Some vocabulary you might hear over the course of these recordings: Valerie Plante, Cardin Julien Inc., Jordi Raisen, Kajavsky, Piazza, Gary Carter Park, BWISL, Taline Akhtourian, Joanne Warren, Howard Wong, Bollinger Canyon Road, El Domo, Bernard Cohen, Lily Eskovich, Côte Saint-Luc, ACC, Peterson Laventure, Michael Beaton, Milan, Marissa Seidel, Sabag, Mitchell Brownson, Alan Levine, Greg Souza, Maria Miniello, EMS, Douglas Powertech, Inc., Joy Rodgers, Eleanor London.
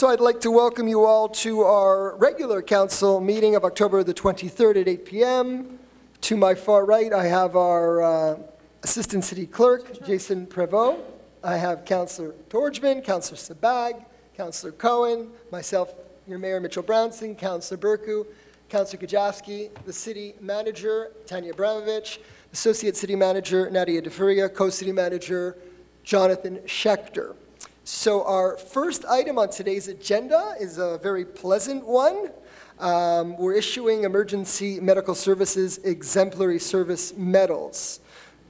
So I'd like to welcome you all to our regular council meeting of October the 23rd at 8 p.m. To my far right, I have our Assistant City Clerk, Jason Prevost. I have Councillor Torjman, Councillor Sabag, Councillor Cohen, myself, your Mayor Mitchell Brownson, Councillor Berku, Councillor Gajowski, the City Manager, Tanya Abramovich, Associate City Manager, Nadia DeFuria, Co-City Manager, Jonathan Shecter. So our first item on today's agenda is a very pleasant one. We're issuing Emergency Medical Services Exemplary Service Medals.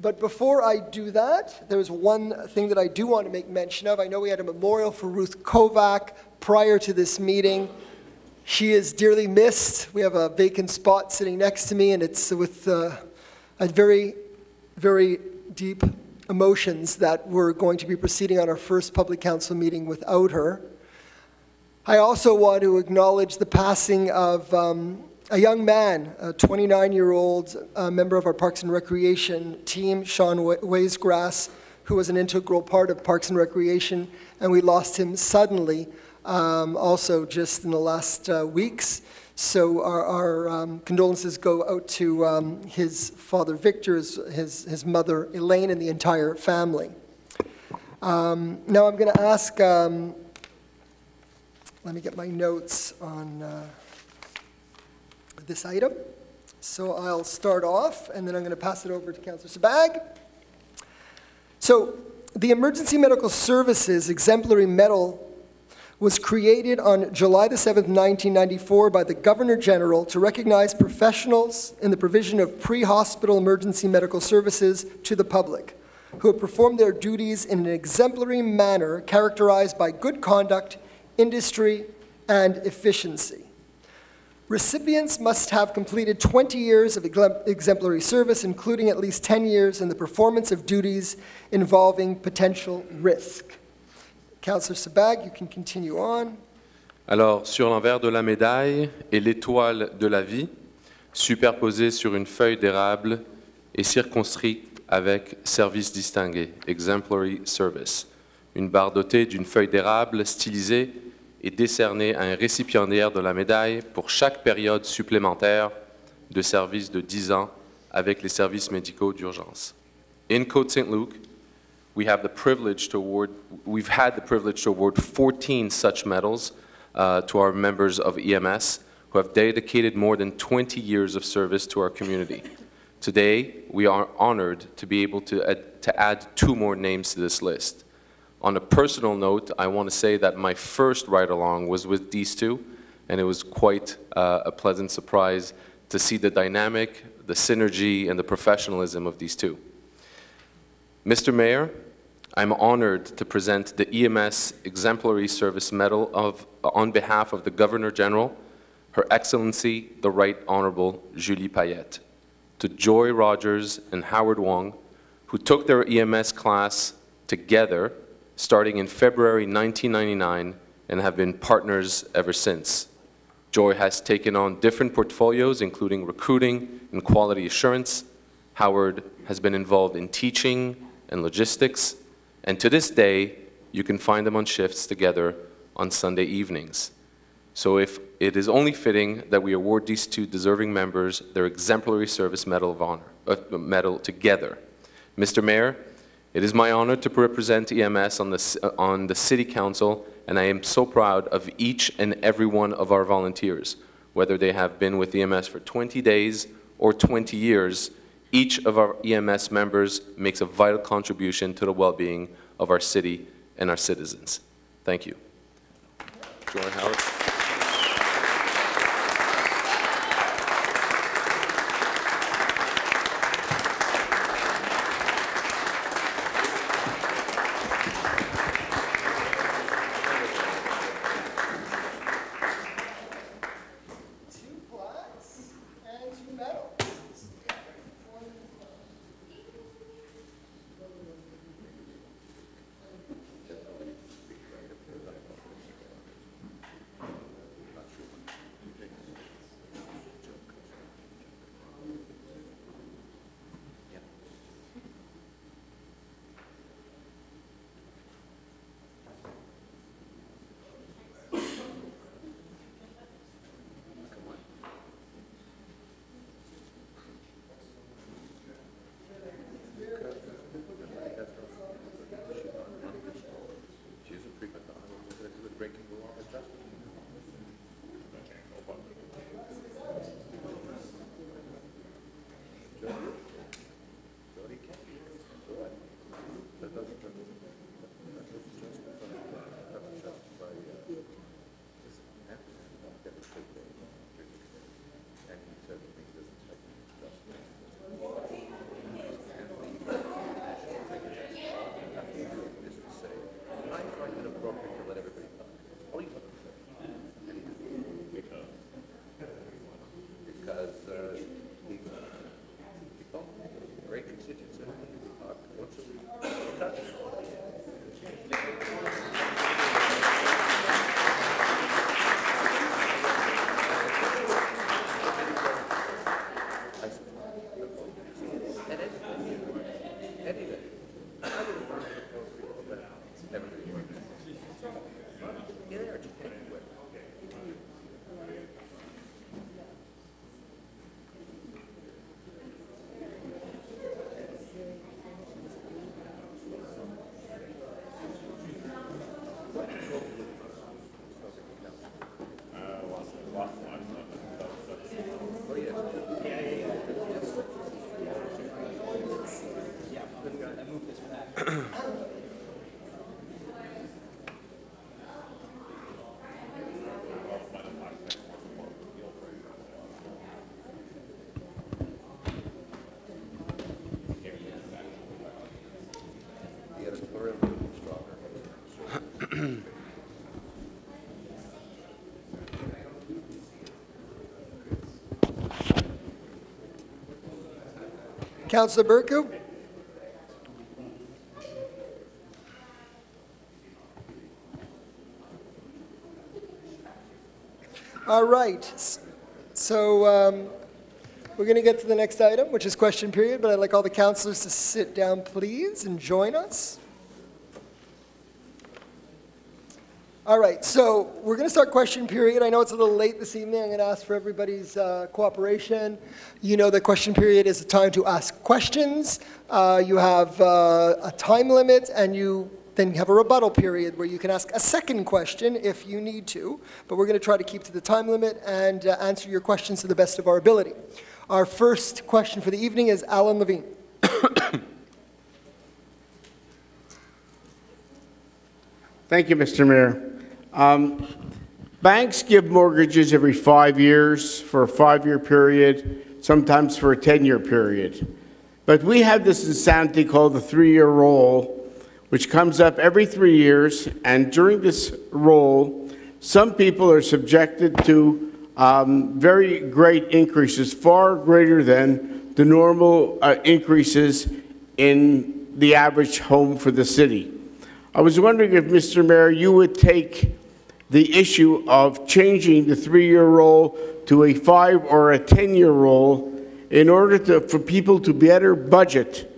But before I do that, there's one thing that I do want to make mention of. I know we had a memorial for Ruth Kovac prior to this meeting. She is dearly missed. We have a vacant spot sitting next to me, and it's with a very, very deep emotions that we're going to be proceeding on our first public council meeting without her. I also want to acknowledge the passing of a young man, a 29-year-old member of our Parks and Recreation team, Sean Weisgrass, who was an integral part of Parks and Recreation, and we lost him suddenly, also just in the last weeks. So our condolences go out to his father, Victor, his mother, Elaine, and the entire family. Now I'm going to ask, let me get my notes on this item. So I'll start off, and then I'm going to pass it over to Councillor Sabag. So the Emergency Medical Services Exemplary Medal was created on July the 7th, 1994 by the Governor General to recognize professionals in the provision of pre-hospital emergency medical services to the public who have performed their duties in an exemplary manner characterized by good conduct, industry, and efficiency. Recipients must have completed 20 years of exemplary service, including at least 10 years in the performance of duties involving potential risk. Councillor Sabag, you can continue on. Alors, sur l'envers de la médaille est l'étoile de la vie, superposée sur une feuille d'érable et circonscrite avec service distingué, exemplary service. Une barre dotée d'une feuille d'érable stylisée est décernée à un récipiendaire de la médaille pour chaque période supplémentaire de service de 10 ans avec les services médicaux d'urgence. In Côte Saint-Luc, we've had the privilege to award 14 such medals to our members of EMS who have dedicated more than 20 years of service to our community. Today, we are honored to be able to add 2 more names to this list. On a personal note, I want to say that my first ride-along was with these 2, and it was quite a pleasant surprise to see the dynamic, the synergy, and the professionalism of these 2. Mr. Mayor, I'm honored to present the EMS Exemplary Service Medal on behalf of the Governor General, Her Excellency, the Right Honorable Julie Payette, to Joy Rodgers and Howard Wong, who took their EMS class together starting in February 1999 and have been partners ever since. Joy has taken on different portfolios, including recruiting and quality assurance. Howard has been involved in teaching and logistics, and to this day, you can find them on shifts together on Sunday evenings. So if it is only fitting that we award these 2 deserving members their Exemplary Service Medal of Honor, medal together. Mr. Mayor, it is my honor to represent EMS on the City Council, and I am so proud of each and every one of our volunteers, whether they have been with EMS for 20 days or 20 years. Each of our EMS members makes a vital contribution to the well-being of our city and our citizens. Thank you. Joy Howard. Councillor Berku? All right, so we're going to get to the next item, which is question period, but I'd like all the councillors to sit down, please, and join us. All right, so we're going to start question period. I know it's a little late this evening. I'm going to ask for everybody's cooperation. You know that question period is a time to ask questions. You have a time limit, and you then you have a rebuttal period where you can ask a second question if you need to, but we're going to try to keep to the time limit and answer your questions to the best of our ability. Our first question for the evening is Alan Levine. Thank you, Mr. Mayor. Banks give mortgages every 5 years for a 5-year period, sometimes for a 10-year period. But we have this insanity called the 3-year roll, which comes up every 3 years, and during this roll, some people are subjected to very great increases, far greater than the normal increases in the average home for the city. I was wondering if, Mr. Mayor, you would take the issue of changing the 3-year roll to a 5 or a 10-year roll in order for people to better budget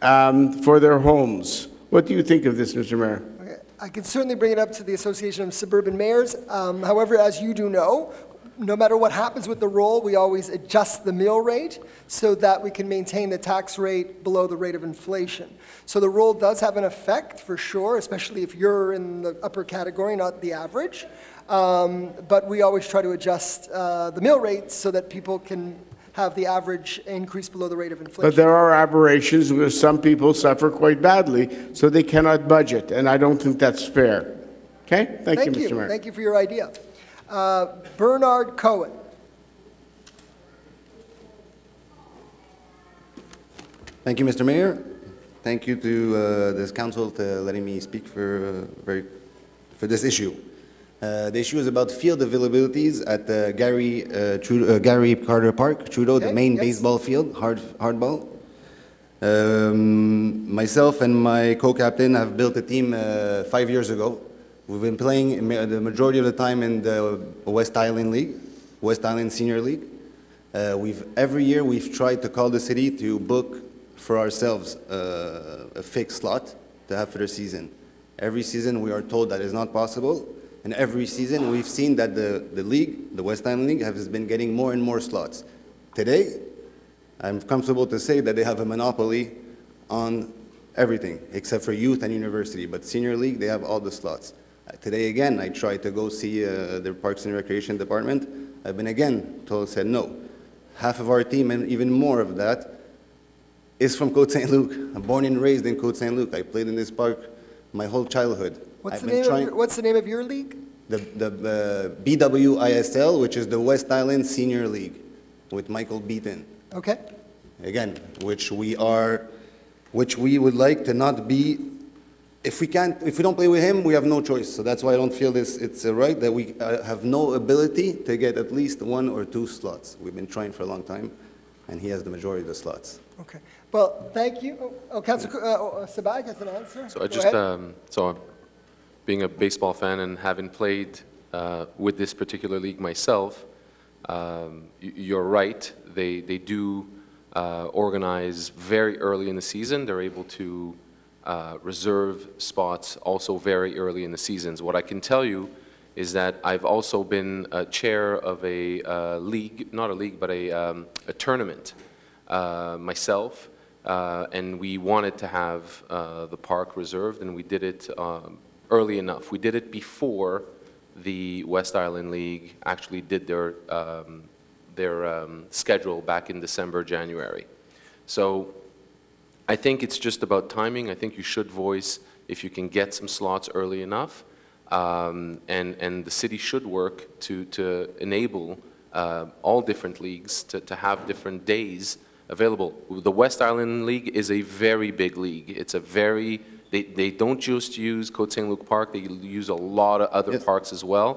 for their homes. What do you think of this, Mr. Mayor? Okay. I can certainly bring it up to the Association of Suburban Mayors. However, as you do know, no matter what happens with the roll, we always adjust the mill rate so that we can maintain the tax rate below the rate of inflation. So the roll does have an effect for sure, especially if you're in the upper category, not the average. But we always try to adjust the mill rate so that people can have the average increase below the rate of inflation. But there are aberrations where some people suffer quite badly, so they cannot budget, and I don't think that's fair. Okay? Thank you, Mr. Mayor. Thank you for your idea. Bernard Cohen. Thank you, Mr. Mayor. Thank you to this council for letting me speak for this issue. The issue is about field availabilities at Gary Carter Park, Trudeau, okay, the main baseball field, hardball. Myself and my co-captain have built a team 5 years ago. We've been playing the majority of the time in the West Island League, West Island Senior League. Every year we've tried to call the city to book for ourselves a fixed slot to have for the season. Every season we are told that is not possible. And every season, we've seen that the league, the West Island League, has been getting more and more slots. Today, I'm comfortable to say that they have a monopoly on everything, except for youth and university. But senior league, they have all the slots. Today, again, I tried to go see the Parks and Recreation Department. I've been again told, said no. Half of our team, and even more of that, is from Côte Saint-Luc. I'm born and raised in Côte Saint-Luc. I played in this park my whole childhood. What's the name of your league? The BWISL, which is the West Island Senior League, with Michael Beaton. Okay. Again, which we would like to not be. If we don't play with him, we have no choice. So that's why I don't feel it's a right that we have no ability to get at least 1 or 2 slots. We've been trying for a long time, and he has the majority of the slots. Okay. Well, thank you. Councillor Sabag has an answer. So I just being a baseball fan and having played with this particular league myself, you're right. They do organize very early in the season. They're able to reserve spots also very early in the seasons. What I can tell you is that I've also been a chair of a league, not a league, but a tournament myself. And we wanted to have the park reserved, and we did it early enough. We did it before the West Island League actually did their schedule back in December, January. So I think it's just about timing. I think you should voice if you can get some slots early enough, and the city should work to enable all different leagues to have different days available. The West Island League is a very big league. It's a very They don't just use Côte Saint-Luc Park, they use a lot of other parks as well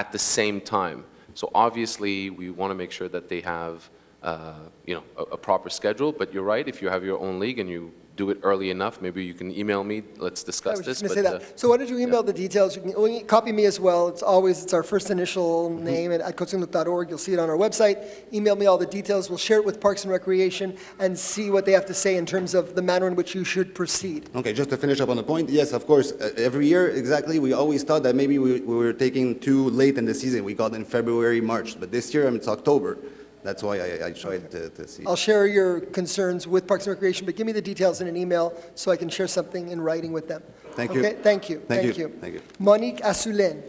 at the same time. So obviously we want to make sure that they have a proper schedule. But you're right, if you have your own league and you do it early enough, maybe you can email me. Let's discuss this. So why don't you email the details? You can copy me as well. It's always, it's our first initial name at codesaintluc.org. You'll see it on our website. Email me all the details. We'll share it with Parks and Recreation and see what they have to say in terms of the manner in which you should proceed. Okay, just to finish up on the point, yes, of course, every year, exactly, we always thought that maybe we were taking too late in the season. We got in February, March, but this year it's October. That's why I tried to see. I'll share your concerns with Parks and Recreation, but give me the details in an email so I can share something in writing with them. Thank you. Okay, thank you. Thank you. Monique Assouline.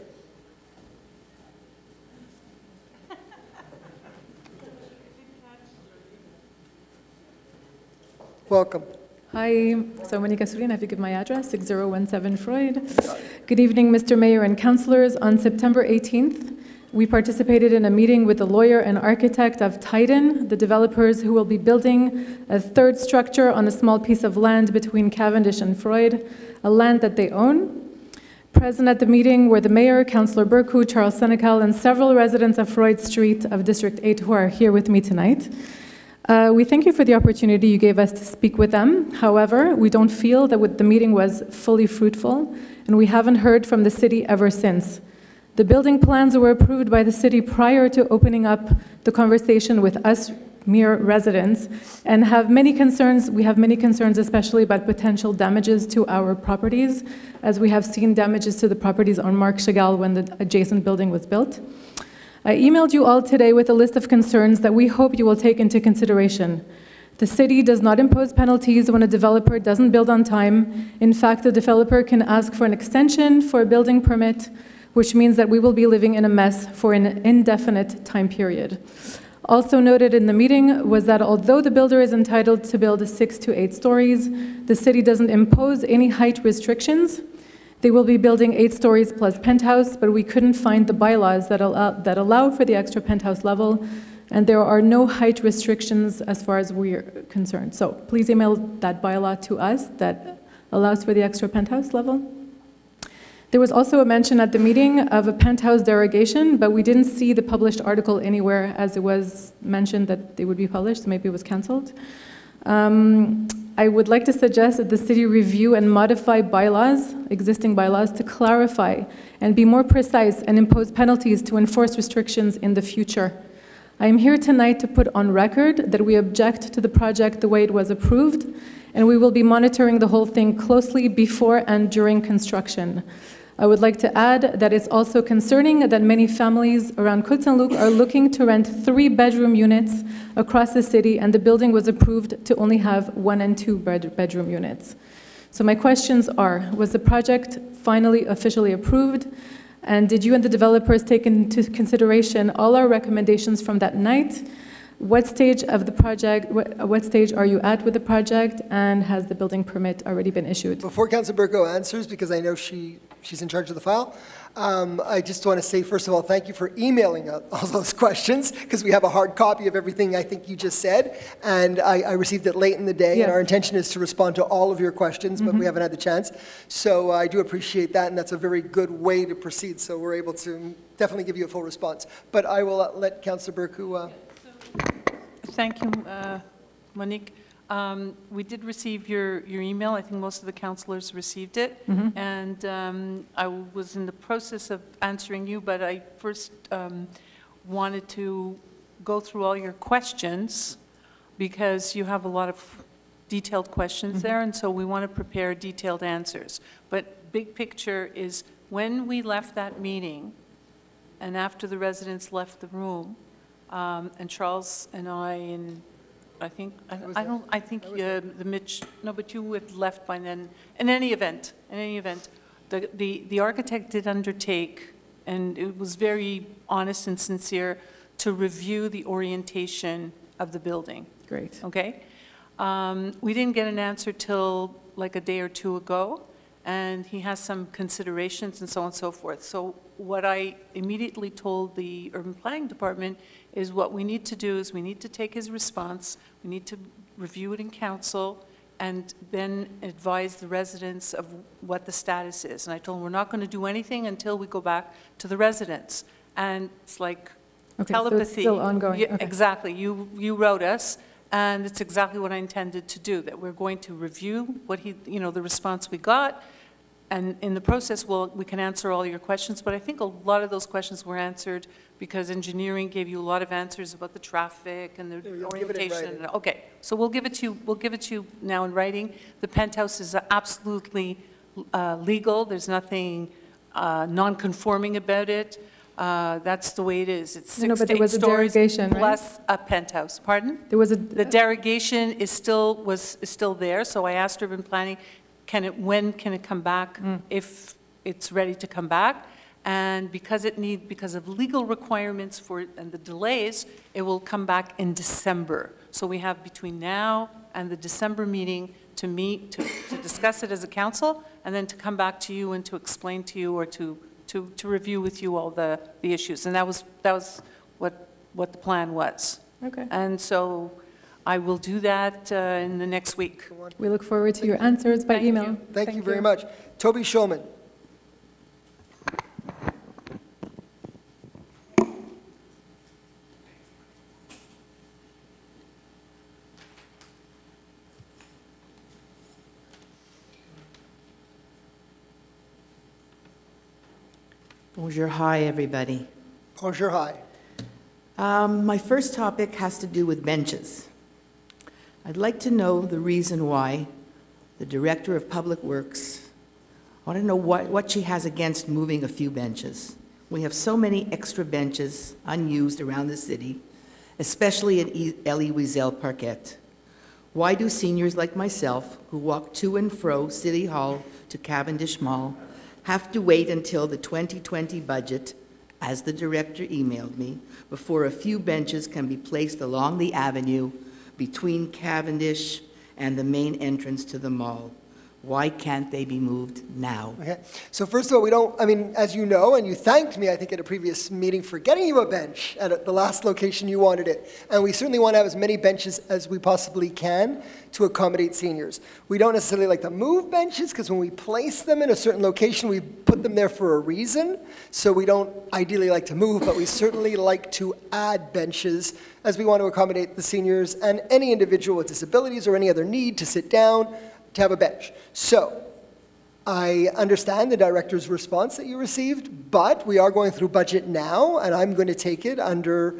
Welcome. Hi, so Monique Assouline, I have to give my address, 6017 Freud. Good evening, Mr. Mayor and Councillors. On September 18th, we participated in a meeting with the lawyer and architect of Titan, the developers who will be building a third structure on a small piece of land between Cavendish and Freud, a land that they own. Present at the meeting were the mayor, Councillor Berku, Charles Senecal, and several residents of Freud Street of District 8 who are here with me tonight. We thank you for the opportunity you gave us to speak with them. However, we don't feel that the meeting was fully fruitful, and we haven't heard from the city ever since. The building plans were approved by the city prior to opening up the conversation with us mere residents, and have many concerns. We have many concerns, especially about potential damages to our properties, as we have seen damages to the properties on Marc Chagall when the adjacent building was built. I emailed you all today with a list of concerns that we hope you will take into consideration. The city does not impose penalties when a developer doesn't build on time. In fact, the developer can ask for an extension for a building permit, which means that we will be living in a mess for an indefinite time period. Also noted in the meeting was that although the builder is entitled to build 6 to 8 stories, the city doesn't impose any height restrictions. They will be building 8 stories plus penthouse, but we couldn't find the bylaws that allow for the extra penthouse level, and there are no height restrictions as far as we're concerned. So please email that bylaw to us that allows for the extra penthouse level. There was also a mention at the meeting of a penthouse derogation, but we didn't see the published article anywhere, as it was mentioned that it would be published, so maybe it was canceled. I would like to suggest that the city review and modify bylaws, existing bylaws, to clarify and be more precise and impose penalties to enforce restrictions in the future. I am here tonight to put on record that we object to the project the way it was approved, and we will be monitoring the whole thing closely before and during construction. I would like to add that it's also concerning that many families around Côte Saint-Luc are looking to rent 3-bedroom units across the city, and the building was approved to only have 1- and 2-bedroom units. So my questions are, was the project finally officially approved? And did you and the developers take into consideration all our recommendations from that night? What stage of the project, what stage are you at with the project, and has the building permit already been issued? Before Councilor Berko answers, because I know she's in charge of the file, I just want to say, first of all, thank you for emailing all those questions, because we have a hard copy of everything I think you just said, and I received it late in the day, and our intention is to respond to all of your questions, but we haven't had the chance. So I do appreciate that, and that's a very good way to proceed, so we're able to definitely give you a full response. But I will let Councilor Berko... Thank you, Monique. We did receive your email. I think most of the councillors received it. And I was in the process of answering you, but I first wanted to go through all your questions, because you have a lot of detailed questions there, and so we want to prepare detailed answers. But big picture is, when we left that meeting, and after the residents left the room, and Charles and I, and but you had left by then. In any event, the architect did undertake, and it was very honest and sincere, to review the orientation of the building. Great. Okay. We didn't get an answer till like a day or two ago, and he has some considerations and so on and so forth. So what I immediately told the urban planning department is, what we need to do is we need to take his response, we need to review it in council, and then advise the residents of what the status is. And I told him, we're not going to do anything until we go back to the residents. And it's like, Okay, telepathy. So it's still ongoing. You, okay. Exactly. You wrote us, and it's exactly what I intended to do, that we're going to review what he, the response we got, and in the process, we can answer all your questions, but I think a lot of those questions were answered because engineering gave you a lot of answers about the traffic and the orientation. Okay, so we'll give it to you now in writing. The penthouse is absolutely legal. There's nothing non-conforming about it. That's the way it is. It's six stories plus a penthouse. Pardon? There was a the derogation is still there. So I asked urban planning, when can it come back if it's ready to come back? And because of legal requirements for and the delays, it will come back in December. So we have between now and the December meeting to meet to discuss it as a council, and then to come back to you and to explain to you or to review with you all the issues. And that was what the plan was. Okay. And so I will do that in the next week. We look forward to your answers by email. Thank you very much. Toby Shulman. Bonjour, hi, everybody. Bonjour, hi. My first topic has to do with benches. I'd like to know the reason why the Director of Public Works, I want to know what she has against moving a few benches. We have so many extra benches unused around the city, especially at Elie Wiesel Parquet. Why do seniors like myself, who walk to and fro City Hall to Cavendish Mall, have to wait until the 2020 budget, as the director emailed me, before a few benches can be placed along the avenue between Cavendish and the main entrance to the mall? Why can't they be moved now? Okay. So first of all, as you know, and you thanked me, I think, at a previous meeting for getting you a bench at the last location you wanted it. And we certainly want to have as many benches as we possibly can to accommodate seniors. We don't necessarily like to move benches because when we place them in a certain location, we put them there for a reason. So we don't ideally like to move, but we certainly like to add benches as we want to accommodate the seniors and any individual with disabilities or any other need to sit down, to have a bench. So I understand the director's response that you received, but we are going through budget now, and I'm going to take it under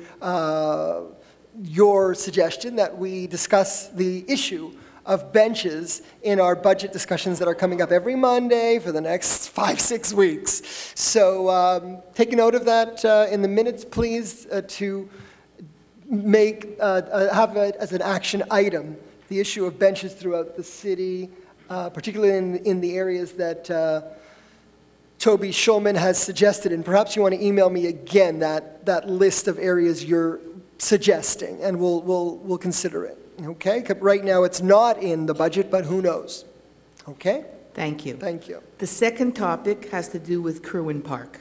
your suggestion that we discuss the issue of benches in our budget discussions that are coming up every Monday for the next 5-6 weeks. So take note of that in the minutes, please, to make have it as an action item, the issue of benches throughout the city, particularly in the areas that Toby Shulman has suggested. And perhaps you want to email me again that list of areas you're suggesting, and we'll consider it, okay? Right now it's not in the budget, but who knows, okay? Thank you. Thank you. The second topic has to do with Kirwan Park.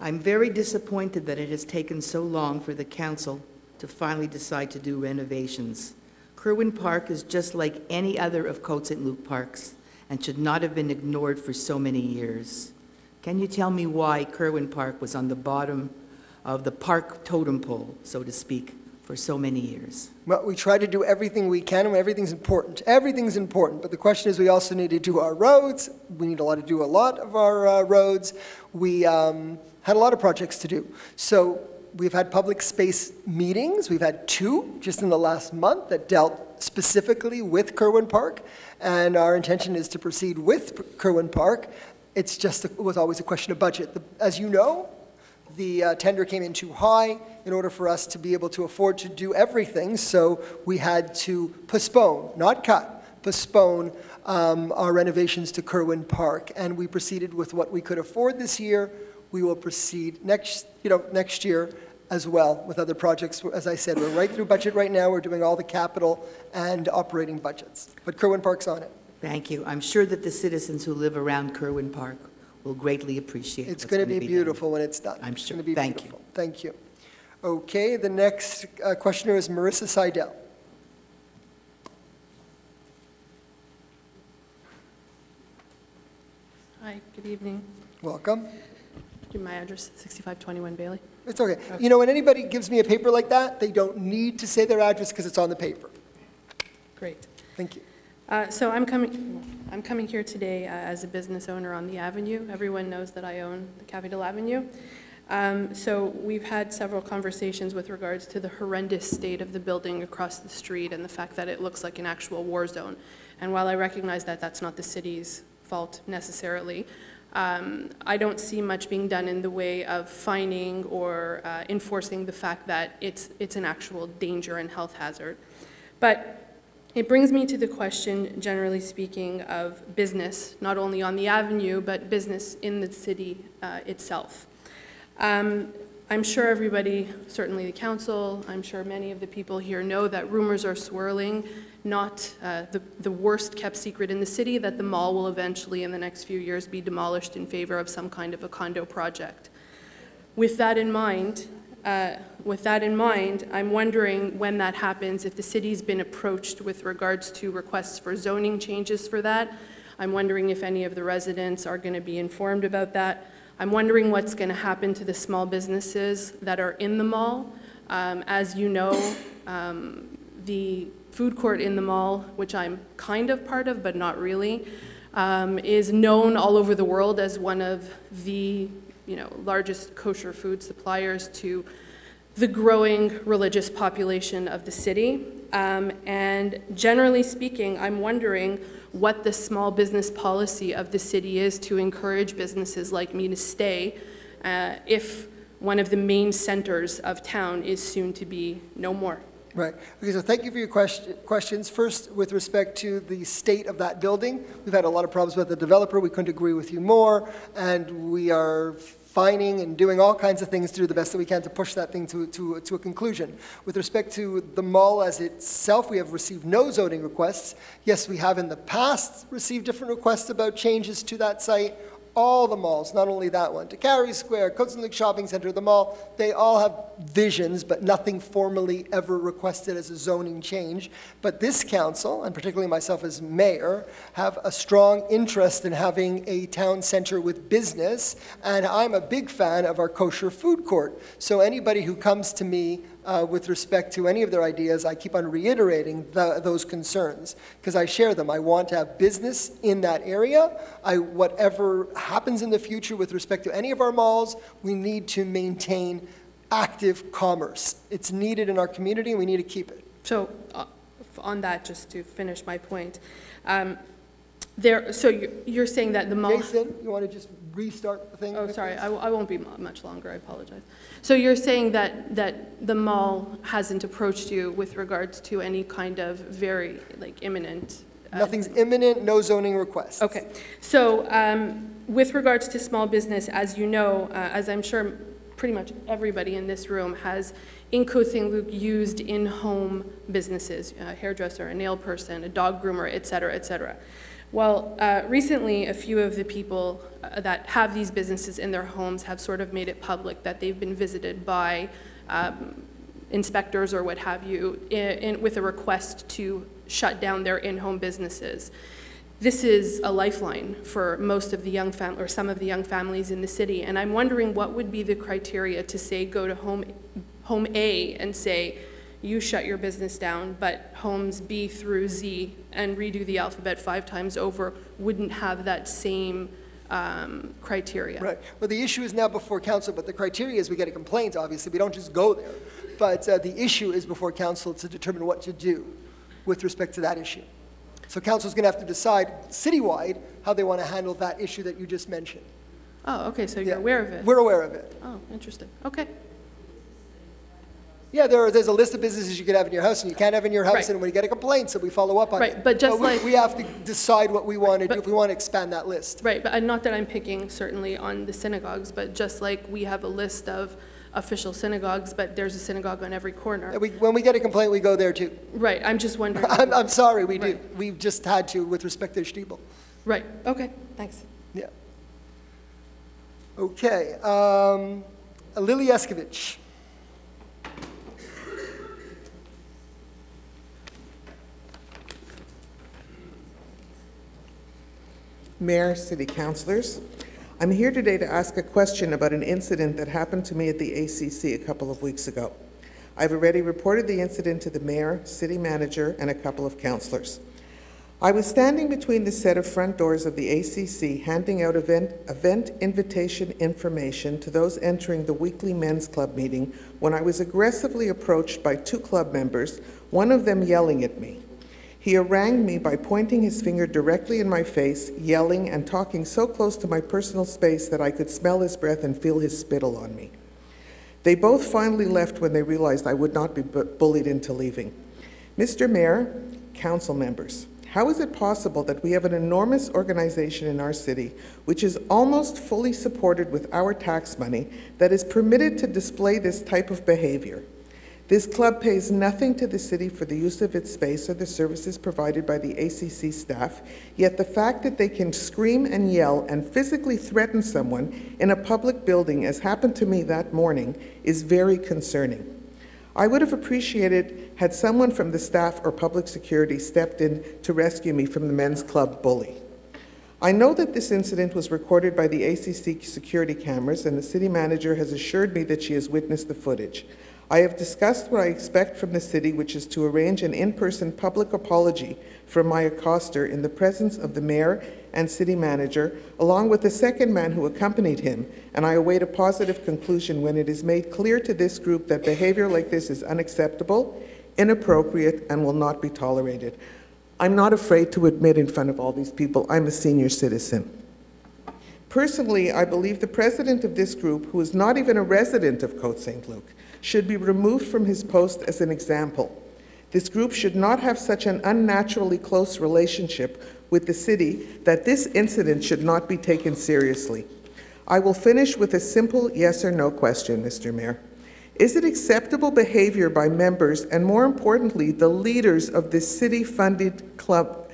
I'm very disappointed that it has taken so long for the council to finally decide to do renovations. Kirwan Park is just like any other of Côte Saint-Luc parks and should not have been ignored for so many years. Can you tell me why Kirwan Park was on the bottom of the park totem pole, so to speak, for so many years? Well, we try to do everything we can, and everything's important. Everything's important, but the question is we also need to do our roads. We need to do a lot of our roads. We had a lot of projects to do. So we've had public space meetings. We've had 2 just in the last month that dealt specifically with Kirwan Park, and our intention is to proceed with Kirwan Park. It's just, it was always a question of budget. As you know, the tender came in too high in order for us to be able to afford to do everything, so we had to postpone, not cut, postpone our renovations to Kirwan Park, and we proceeded with what we could afford this year. We will proceed next year as well with other projects. As I said, we're right through budget right now. We're doing all the capital and operating budgets. But Kirwan Park's on it. Thank you. I'm sure that the citizens who live around Kirwan Park will greatly appreciate it. It's going to be beautiful when it's done. I'm sure. It's going to be beautiful. Thank you. Okay, the next questioner is Marissa Seidel. Hi, good evening. Welcome. Give me my address, 6521 Bailey. It's okay. Okay. You know, when anybody gives me a paper like that, they don't need to say their address because it's on the paper. Great. Thank you. So I'm coming here today as a business owner on the Avenue. Everyone knows that I own the Capitol Avenue. So we've had several conversations with regards to the horrendous state of the building across the street and the fact that it looks like an actual war zone. And while I recognize that that's not the city's fault necessarily, I don't see much being done in the way of fining or enforcing the fact that it's an actual danger and health hazard. But it brings me to the question, generally speaking, of business, not only on the Avenue, but business in the city itself. I'm sure everybody, certainly the council, I'm sure many of the people here know that rumors are swirling, not the worst kept secret in the city, that the mall will eventually in the next few years be demolished in favor of some kind of a condo project. With that in mind, I'm wondering when that happens, if the city's been approached with regards to requests for zoning changes for that. I'm wondering if any of the residents are going to be informed about that. I'm wondering what's going to happen to the small businesses that are in the mall. As you know, the food court in the mall, which I'm kind of part of but not really, is known all over the world as one of the largest kosher food suppliers to the growing religious population of the city. And generally speaking, I'm wondering what the small business policy of the city is to encourage businesses like me to stay if one of the main centers of town is soon to be no more. Right. Okay, so thank you for your questions. First, with respect to the state of that building, we've had a lot of problems with the developer. We couldn't agree with you more, and we are fining and doing all kinds of things to do the best that we can to push that thing to a conclusion. With respect to the mall as itself, we have received no zoning requests. Yes, we have in the past received different requests about changes to that site. All the malls, not only that one, Dakari Square, Côte Saint-Luc Shopping Center, the mall, they all have visions, but nothing formally ever requested as a zoning change. But this council, and particularly myself as mayor, have a strong interest in having a town center with business, and I'm a big fan of our kosher food court. So anybody who comes to me with respect to any of their ideas, I keep on reiterating those concerns because I share them. I want to have business in that area. Whatever happens in the future with respect to any of our malls, we need to maintain active commerce. It's needed in our community and we need to keep it. So on that, just to finish my point, so you're saying that the mall... Jason, you want to just restart the thing? Oh, sorry. I won't be much longer. I apologize. So you're saying that the mall hasn't approached you with regards to any kind of very imminent... Nothing's imminent, no zoning requests. Okay. So with regards to small business, as you know, as I'm sure pretty much everybody in this room has in Côte Saint-Luc used in-home businesses, a hairdresser, a nail person, a dog groomer, et cetera, et cetera. Well, recently, a few of the people that have these businesses in their homes have sort of made it public that they've been visited by inspectors or what have you with a request to shut down their in-home businesses. This is a lifeline for most of the young families, or some of the young families in the city, and I'm wondering what would be the criteria to say go to home A and say, you shut your business down, but homes B through Z and redo the alphabet 5 times over wouldn't have that same criteria. Right. Well, the issue is now before council, but the criteria is we get a complaint, obviously. We don't just go there. But the issue is before council to determine what to do with respect to that issue. So council's going to have to decide citywide how they want to handle that issue that you just mentioned. Oh, okay. So you're aware of it? We're aware of it. Oh, interesting. Okay. Yeah, there's a list of businesses you could have in your house and you can't have in your house, right. And we get a complaint, so we follow up on it. Right, but we have to decide what we want to do if we want to expand that list. Right, but not that I'm picking certainly on the synagogues, but just like we have a list of official synagogues, but there's a synagogue on every corner. When we get a complaint, we go there too. Right, I'm just wondering. I'm sorry, we do. We've just had to with respect to Shtibel. Right, okay, thanks. Yeah. Okay, Lily Eskovich. Mayor, city councilors, I'm here today to ask a question about an incident that happened to me at the ACC a couple of weeks ago. I've already reported the incident to the mayor, city manager, and a couple of councillors. I was standing between the set of front doors of the ACC handing out event invitation information to those entering the weekly men's club meeting when I was aggressively approached by two club members, one of them yelling at me. He harangued me by pointing his finger directly in my face, yelling and talking so close to my personal space that I could smell his breath and feel his spittle on me. They both finally left when they realized I would not be bullied into leaving. Mr. Mayor, council members, how is it possible that we have an enormous organization in our city, which is almost fully supported with our tax money, that is permitted to display this type of behavior? This club pays nothing to the city for the use of its space or the services provided by the ACC staff, yet the fact that they can scream and yell and physically threaten someone in a public building, as happened to me that morning, is very concerning. I would have appreciated had someone from the staff or public security stepped in to rescue me from the men's club bully. I know that this incident was recorded by the ACC security cameras, and the city manager has assured me that she has witnessed the footage. I have discussed what I expect from the city, which is to arrange an in-person public apology from my accoster in the presence of the mayor and city manager, along with the second man who accompanied him, and I await a positive conclusion when it is made clear to this group that behavior like this is unacceptable, inappropriate, and will not be tolerated. I'm not afraid to admit in front of all these people I'm a senior citizen. Personally, I believe the president of this group, who is not even a resident of Côte Saint-Luc, should be removed from his post as an example. This group should not have such an unnaturally close relationship with the city that this incident should not be taken seriously. I will finish with a simple yes or no question, Mr. Mayor. Is it acceptable behavior by members, and more importantly, the leaders of this city-funded club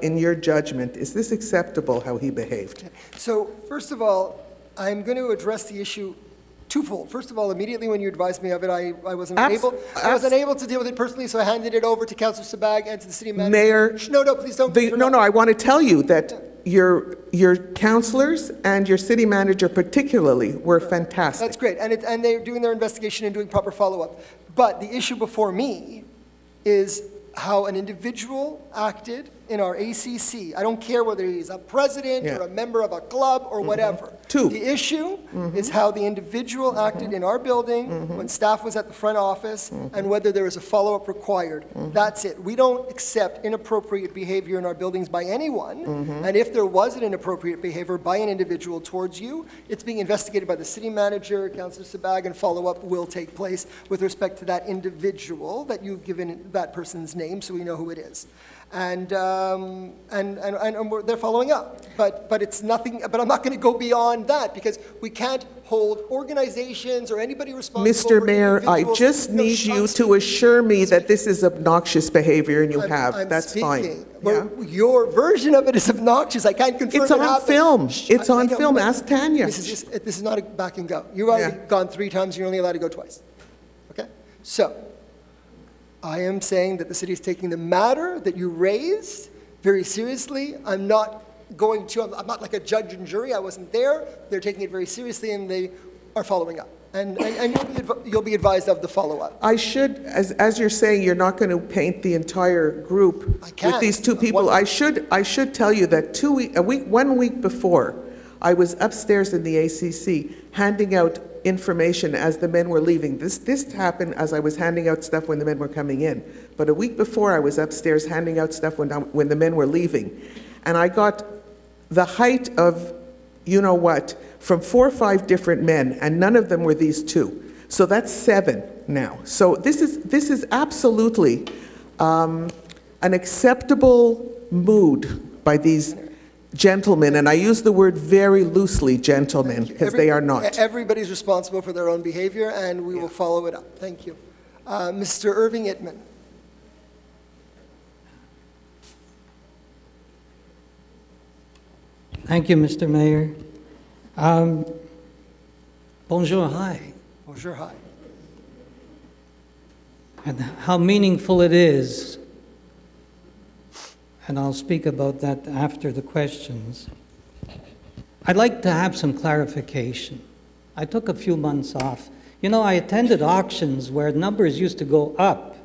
in your judgment? Is this acceptable, how he behaved? So, first of all, I'm going to address the issue twofold. First of all, immediately when you advised me of it, I was unable to deal with it personally, so I handed it over to Councillor Sabag and to the city manager. Mayor, no, please don't. I want to tell you that your councillors and your city manager particularly were fantastic. That's great, and they're doing their investigation and doing proper follow-up. But the issue before me is how an individual acted in our ACC. I don't care whether he's a president or a member of a club or whatever. The issue is how the individual acted in our building when staff was at the front office and whether there was a follow-up required. That's it. We don't accept inappropriate behavior in our buildings by anyone. And if there was an inappropriate behavior by an individual towards you, it's being investigated by the city manager, Councillor Sabag, and follow-up will take place with respect to that individual that you've given that person's name so we know who it is. And they're following up, but it's nothing. But I'm not going to go beyond that because we can't hold organizations or anybody responsible. Mr. Mayor, I just need you to assure me that this is obnoxious behavior, and you that's fine. Well, your version of it is obnoxious. I can't confirm it's on film. It's on film. Ask Tanya. This is not a back and go. You've already gone three times. You're only allowed to go twice. Okay, so. I am saying that the city is taking the matter that you raised very seriously. I'm not like a judge and jury. I wasn't there. They're taking it very seriously, and they are following up. And you'll be advised of the follow-up. I should, as you're saying, you're not going to paint the entire group with these two people. I should tell you that one week before, I was upstairs in the ACC handing out information as the men were leaving. This happened as I was handing out stuff when the men were coming in. But a week before, I was upstairs handing out stuff when the men were leaving. And I got the height of, you know what, from 4 or 5 different men, and none of them were these two. So that's 7 now. So this is absolutely an acceptable mood by these gentlemen, and I use the word very loosely, gentlemen, because they are not. Everybody's responsible for their own behavior, and we will follow it up. Thank you. Mr. Irving Itman. Thank you, Mr. Mayor. Bonjour, hi. Bonjour, hi. And how meaningful it is. And I'll speak about that after the questions. I'd like to have some clarification. I took a few months off. You know, I attended auctions where numbers used to go up.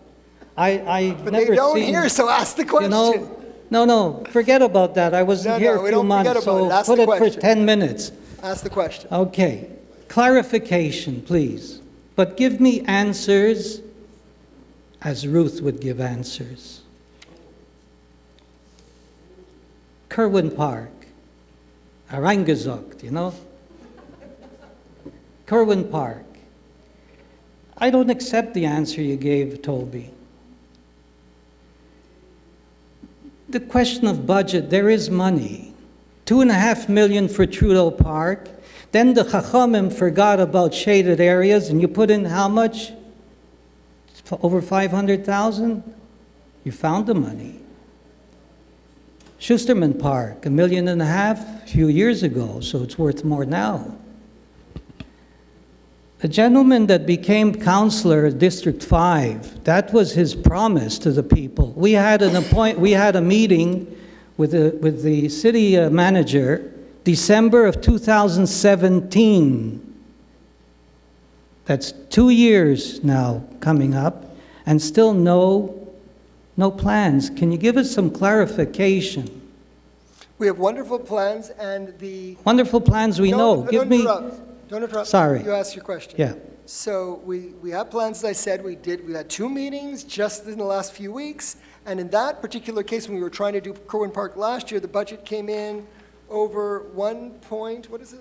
But never they don't hear, so ask the question. You know, no, forget about that. I wasn't here a few months, so put it for 10 minutes. Ask the question. Okay. Clarification, please. But give me answers as Ruth would give answers. Kirwan Park. Herangezocht, you know? Kirwan Park. I don't accept the answer you gave, Toby. The question of budget, there is money. $2.5 million for Trudeau Park. Then the Chachamim forgot about shaded areas, and you put in how much? Over 500,000? You found the money. Schusterman Park, $1.5 million a few years ago, so it's worth more now. The gentleman that became councillor of District 5, that was his promise to the people. We had an appointment, we had a meeting with the city manager, December of 2017. That's 2 years now coming up, and still no plans. Can you give us some clarification? We have wonderful plans, and the... Wonderful plans we know. Give me... Don't interrupt. Sorry. You asked your question. Yeah. So we have plans, as I said. We had 2 meetings just in the last few weeks. And in that particular case, when we were trying to do Kirwan Park last year, the budget came in over 1.6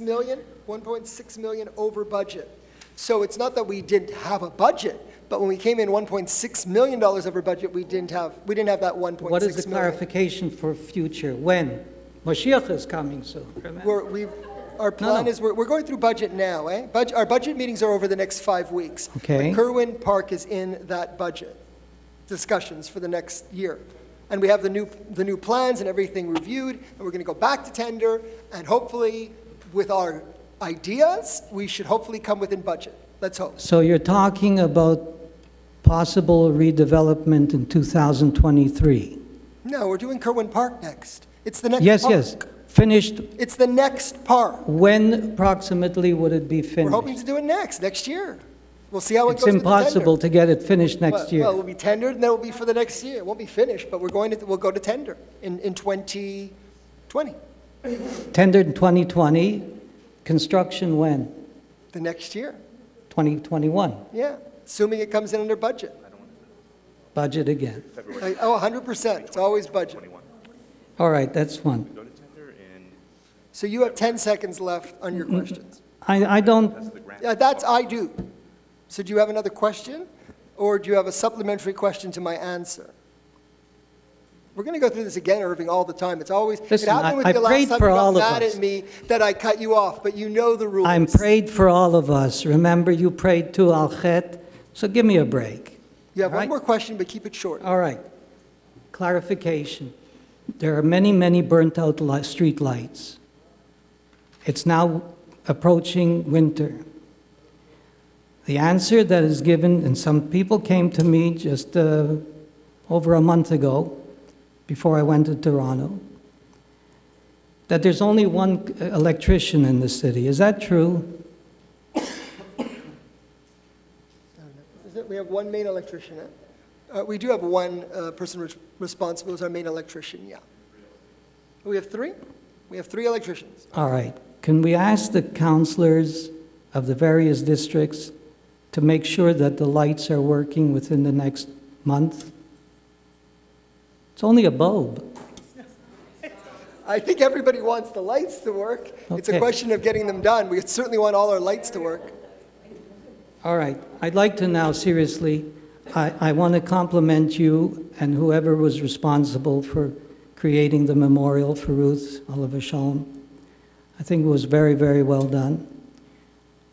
million, 1.6 million over budget. So it's not that we didn't have a budget, but when we came in $1.6 million over budget, we didn't have that 1.6 million. What is the clarification for future? When? Moshiach is coming soon, remember? Our plan is we're going through budget now, eh? Our budget meetings are over the next 5 weeks. Okay. Kirwan Park is in that budget discussions for the next year. And we have the new plans and everything reviewed, and we're going to go back to tender, and hopefully, with our ideas, we should hopefully come within budget. Let's hope. So you're talking about possible redevelopment in 2023? No, we're doing Kirwan Park next. It's the next park. Yes, finished. It's the next park. When approximately would it be finished? We're hoping to do it next year. We'll see how it goes. It's impossible to get it finished next year. Well, it will be tendered, and then it will be for the next year. It won't be finished, but we'll go to tender in 2020. Tendered in 2020. Construction when? The next year. 2021. Yeah, assuming it comes in under budget. Budget again. February. Oh, 100%. It's always budget. All right, that's one. So you have 10 seconds left on your questions. I don't. Yeah, I do. So do you have another question? Or do you have a supplementary question to my answer? We're going to go through this again, Irving, all the time. It's always, listen, it happened with you last time. You got mad at me that I cut you off, but you know the rules. I'm prayed for all of us. Remember, you prayed to Al-Khet, so give me a break. You have one more question, but keep it short. All right. Clarification. There are many, many burnt-out street lights. It's now approaching winter. The answer that is given, and some people came to me just over a month ago, before I went to Toronto, that there's only one electrician in the city. Is that true? We have one main electrician, eh? We do have one person responsible as our main electrician, yeah. We have three? We have three electricians. All right. Can we ask the councillors of the various districts to make sure that the lights are working within the next month? It's only a bulb. I think everybody wants the lights to work. Okay. It's a question of getting them done. We certainly want all our lights to work. All right. I'd like to now, seriously, I want to compliment you and whoever was responsible for creating the memorial for Ruth Oliver Shalom. I think it was very, very well done.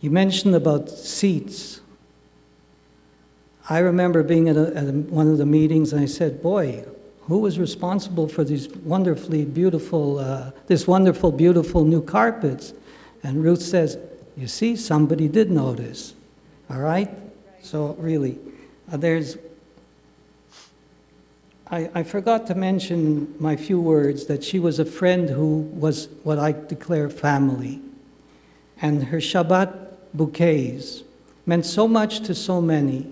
You mentioned about seats. I remember being at one of the meetings, and I said, boy, who was responsible for these wonderful, beautiful new carpets? And Ruth says, you see, somebody did notice. All right? So really. There's, I forgot to mention in my few words that she was a friend who was what I declare family. And her Shabbat bouquets meant so much to so many.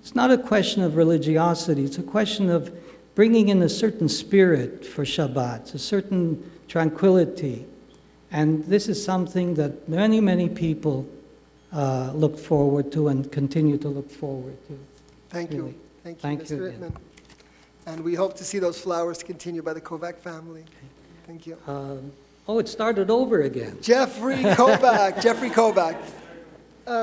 It's not a question of religiosity, it's a question of bringing in a certain spirit for Shabbat, a certain tranquility. And this is something that many, many people look forward to and continue to look forward to. Thank you. Thank you, Mr. Itman. And we hope to see those flowers continue by the Kovac family. Thank you. Oh, it started over again. Jeffrey Kovac. Jeffrey Kovac.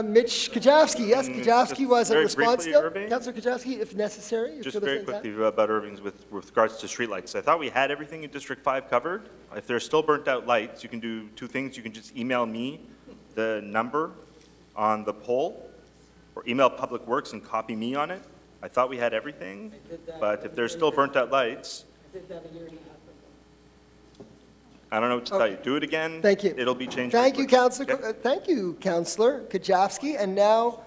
Mitch Kajavsky. Yes, Kajavsky was a response to Councillor Kajavsky, if necessary. Just very quickly about Irving's with regards to streetlights. I thought we had everything in District 5 covered. If there's still burnt out lights, you can do two things. You can just email me the number on the poll, or email Public Works and copy me on it. I thought we had everything, but if there's still burnt out lights, I did that a year and a half ago. I don't know what to tell you. Do it again. Thank you. It'll be changed. Thank you, Councillor. Okay. Thank you, Councillor Kajavsky, and now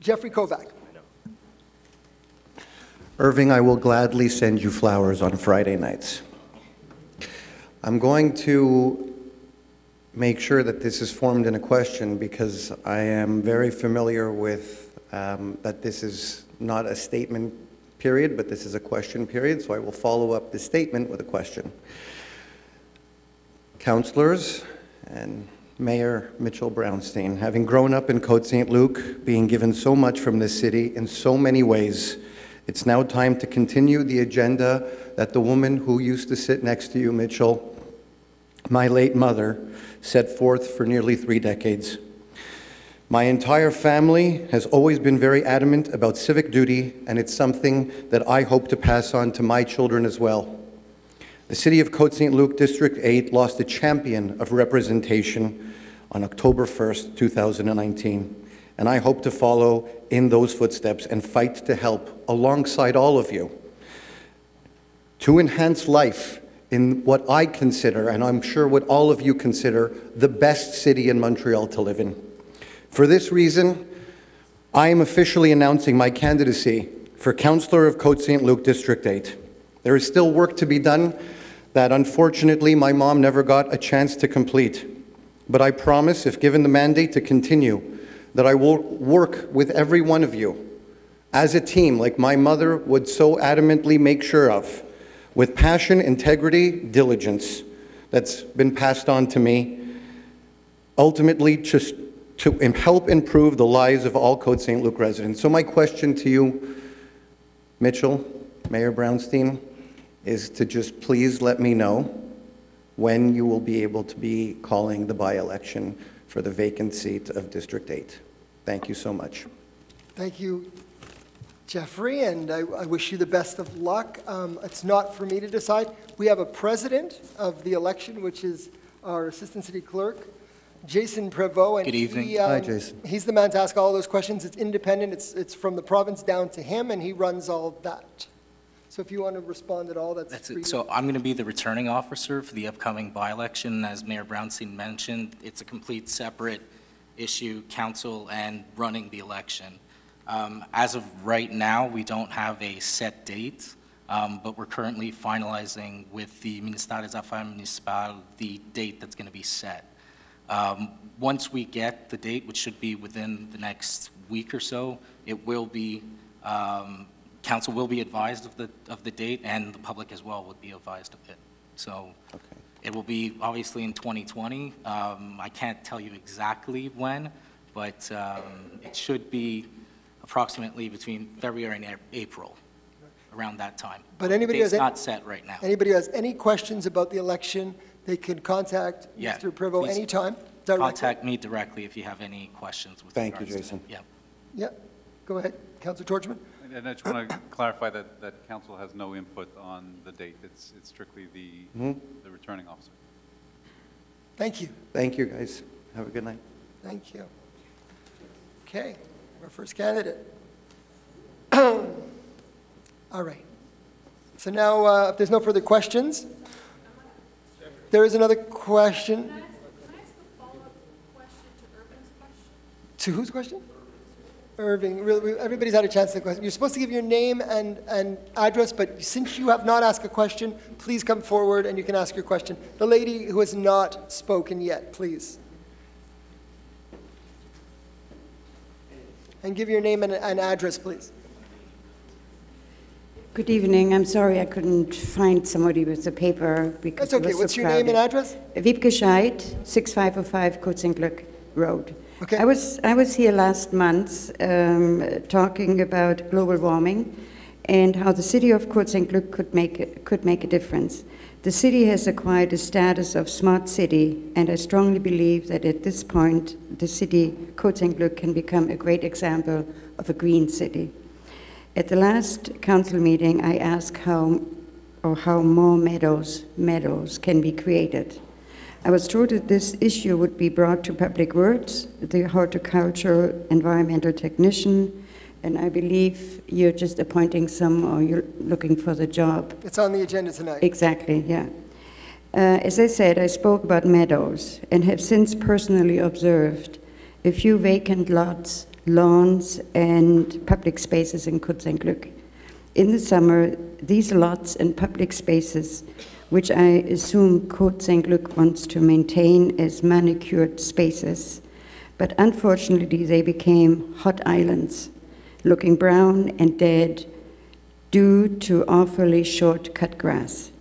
Jeffrey Kovac. Irving, I will gladly send you flowers on Friday nights. I'm going to make sure that this is formed in a question because I am very familiar with that this is not a statement period, but this is a question period, so I will follow up the statement with a question. Councillors and Mayor Mitchell Brownstein, having grown up in Côte Saint-Luc, being given so much from this city in so many ways, it's now time to continue the agenda that the woman who used to sit next to you, Mitchell, my late mother, set forth for nearly 3 decades. My entire family has always been very adamant about civic duty, and it's something that I hope to pass on to my children as well. The City of Côte Saint-Luc District 8 lost a champion of representation on October 1st, 2019, and I hope to follow in those footsteps and fight to help alongside all of you to enhance life in what I consider, and I'm sure what all of you consider, the best city in Montreal to live in. For this reason, I am officially announcing my candidacy for Councillor of Côte Saint-Luc District 8. There is still work to be done that, unfortunately, my mom never got a chance to complete. But I promise, if given the mandate to continue, that I will work with every one of you as a team, like my mother would so adamantly make sure of, with passion, integrity, diligence that's been passed on to me, ultimately just to help improve the lives of all Côte Saint-Luc residents. So my question to you, Mitchell, Mayor Brownstein, is to just please let me know when you will be able to be calling the by-election for the vacant seat of District 8. Thank you so much. Thank you, Jeffrey, and I wish you the best of luck. It's not for me to decide. We have a president of the election, which is our assistant city clerk, Jason Prevost, and Hi, Jason. He's the man to ask all those questions. It's independent. It's from the province down to him, and he runs all of that. So if you want to respond at all, that's it. So I'm going to be the returning officer for the upcoming by-election. As Mayor Brownstein mentioned, it's a complete separate issue, council and running the election. As of right now, we don't have a set date, but we're currently finalizing with the Ministère des Affaires Municipales the date that's going to be set. Once we get the date, which should be within the next week or so, it will be, council will be advised of the date, and the public as well would be advised of it. So it will be obviously in 2020. I can't tell you exactly when, but it should be approximately between February and April, around that time. But anybody has not set right now. Anybody has any questions about the election? They can contact Mr. Prevost anytime. Contact me directly if you have any questions. Thank you, Jason. Yeah. Go ahead, Councillor Torchman. And I just want to clarify that council has no input on the date. It's strictly the returning officer. Thank you. Thank you, guys. Have a good night. Thank you. Okay, our first candidate. All right. So now, if there's no further questions. There is another question. Can I ask a follow-up question to Irvin's question? To whose question? Irving, really, everybody's had a chance to ask a question. You're supposed to give your name and address, but since you have not asked a question, please come forward and you can ask your question. The lady who has not spoken yet, please. And give your name and address, please. Good evening. I'm sorry I couldn't find somebody with a paper because that's okay. What's so your name and address? Wiebke Scheid, 6505 Côte Saint-Luc Road. Okay. I was here last month talking about global warming and how the city of Côte Saint-Luc could make a difference. The city has acquired a status of smart city, and I strongly believe that at this point the city Côte Saint-Luc can become a great example of a green city. At the last council meeting, I asked how more meadows can be created. I was told that this issue would be brought to Public Works, the horticultural environmental technician, and I believe you're just appointing some, or you're looking for the job. It's on the agenda tonight. Exactly, yeah. As I said, I spoke about meadows and have since personally observed a few vacant lots, lawns and public spaces in Côte Saint-Luc. In the summer, these lots and public spaces, which I assume Côte Saint-Luc wants to maintain as manicured spaces, but unfortunately they became hot islands, looking brown and dead due to awfully short cut grass.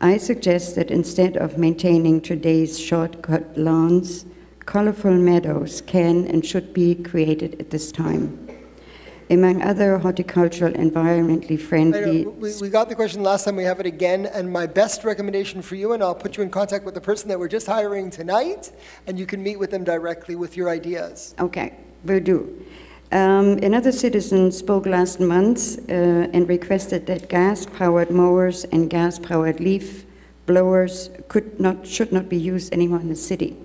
I suggest that instead of maintaining today's short cut lawns, colorful meadows can and should be created at this time. Among other horticultural, environmentally friendly... We got the question last time, we have it again, and my best recommendation for you, and I'll put you in contact with the person that we're just hiring tonight, and you can meet with them directly with your ideas. Okay, will do. Another citizen spoke last month and requested that gas-powered mowers and gas-powered leaf blowers should not be used anymore in the city,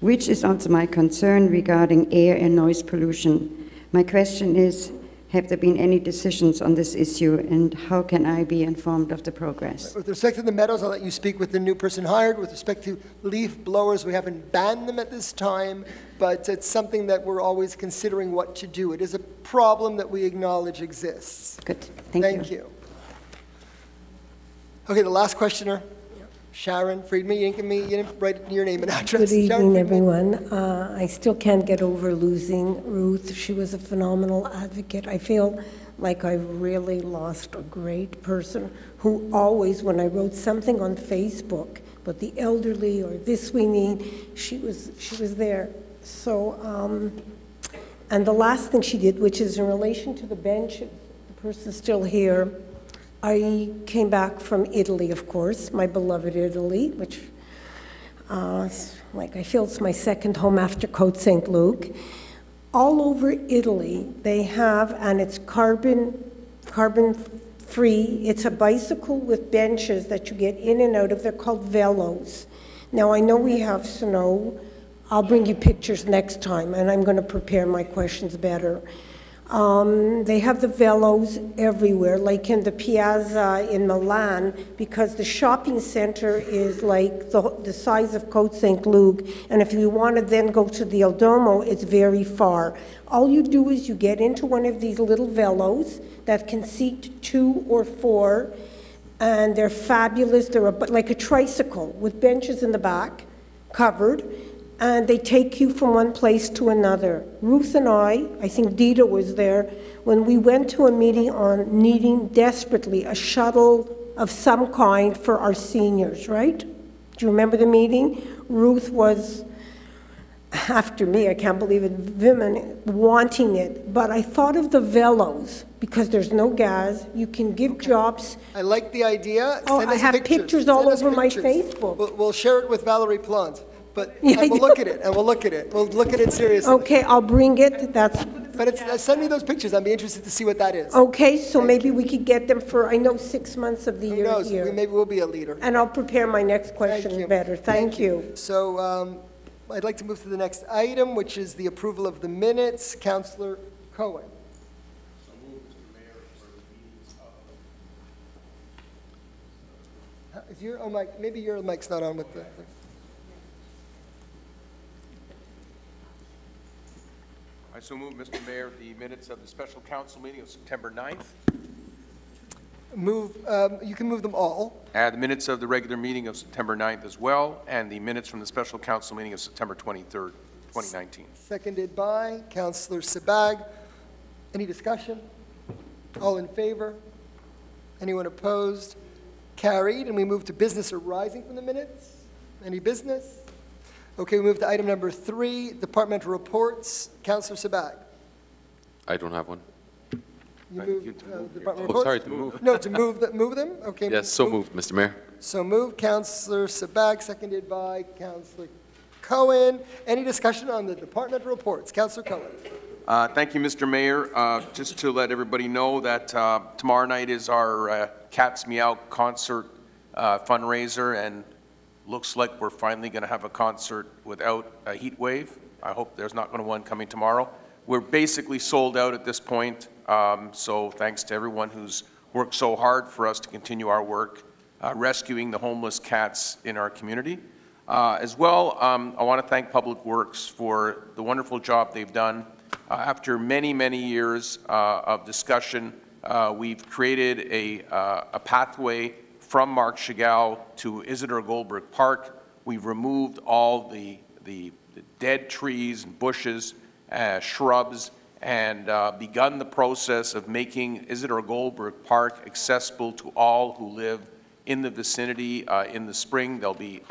which is also my concern regarding air and noise pollution. My question is, have there been any decisions on this issue, and how can I be informed of the progress? With respect to the meadows, I'll let you speak with the new person hired. With respect to leaf blowers, we haven't banned them at this time, but it's something that we're always considering what to do. It is a problem that we acknowledge exists. Good, thank you. Okay, the last questioner. Sharon Friedman, you didn't give me, you didn't write your name and address. Good evening, everyone. I still can't get over losing Ruth. She was a phenomenal advocate. I feel like I really lost a great person who always, when I wrote something on Facebook about the elderly or this we need, she was there. So, and the last thing she did, which is in relation to the bench, if the person's still here, I came back from Italy, of course, my beloved Italy, which like I feel it's my second home after Côte Saint-Luc. All over Italy, they have, and it's carbon free, it's a bicycle with benches that you get in and out of. They're called velos. Now, I know we have snow. I'll bring you pictures next time, and I'm going to prepare my questions better. They have the velos everywhere, like in the Piazza in Milan, because the shopping center is like the size of Côte Saint-Luc, and if you want to then go to the El Domo, it's very far. All you do is you get into one of these little velos that can seat 2 or 4, and they're fabulous. They're like a tricycle with benches in the back, covered. And they take you from one place to another. Ruth and I think Dita was there, when we went to a meeting on needing desperately a shuttle of some kind for our seniors, right? Do you remember the meeting? Ruth was, after me, I can't believe it, women wanting it. But I thought of the velos, because there's no gas, you can give jobs. I like the idea. Oh, I have pictures all over my Facebook. We'll share it with Valerie Plante. But yeah, we'll look at it, and we'll look at it. We'll look at it seriously. Okay, I'll bring it. That's. But it's, send me those pictures. I'd be interested to see what that is. Okay, so maybe we could get them for, I know, 6 months of the year. Who knows? Maybe we'll be a leader. And I'll prepare my next question better. Thank you. So I'd like to move to the next item, which is the approval of the minutes. Councillor Cohen. Is your mic? Maybe your mic's not on with the. I I so move, Mr. Mayor, the minutes of the special council meeting of September 9th. Move, you can move them all. The minutes of the regular meeting of September 9th as well, and the minutes from the special council meeting of September 23rd, 2019. Seconded by Councillor Sabag. Any discussion? All in favor? Anyone opposed? Carried. And we move to business arising from the minutes. Any business? Okay, we move to item number 3, departmental reports. Councillor Sabag. I don't have one. You moved departmental reports? Sorry, to move. No, to move them? Okay. Yes, moved, Mr. Mayor. So moved. Councillor Sabag, seconded by Councillor Cohen. Any discussion on the departmental reports? Councillor Cohen. Thank you, Mr. Mayor. Just to let everybody know that tomorrow night is our Cats Meow concert fundraiser, and looks like we're finally going to have a concert without a heat wave. I hope there's not going to one coming tomorrow. We're basically sold out at this point, so thanks to everyone who's worked so hard for us to continue our work rescuing the homeless cats in our community. As well, I want to thank Public Works for the wonderful job they've done. After many, many years of discussion, we've created a pathway from Marc Chagall to Isidore Goldberg Park. We've removed all the dead trees and bushes, shrubs, and begun the process of making Isidore Goldberg Park accessible to all who live in the vicinity. In the spring, there'll be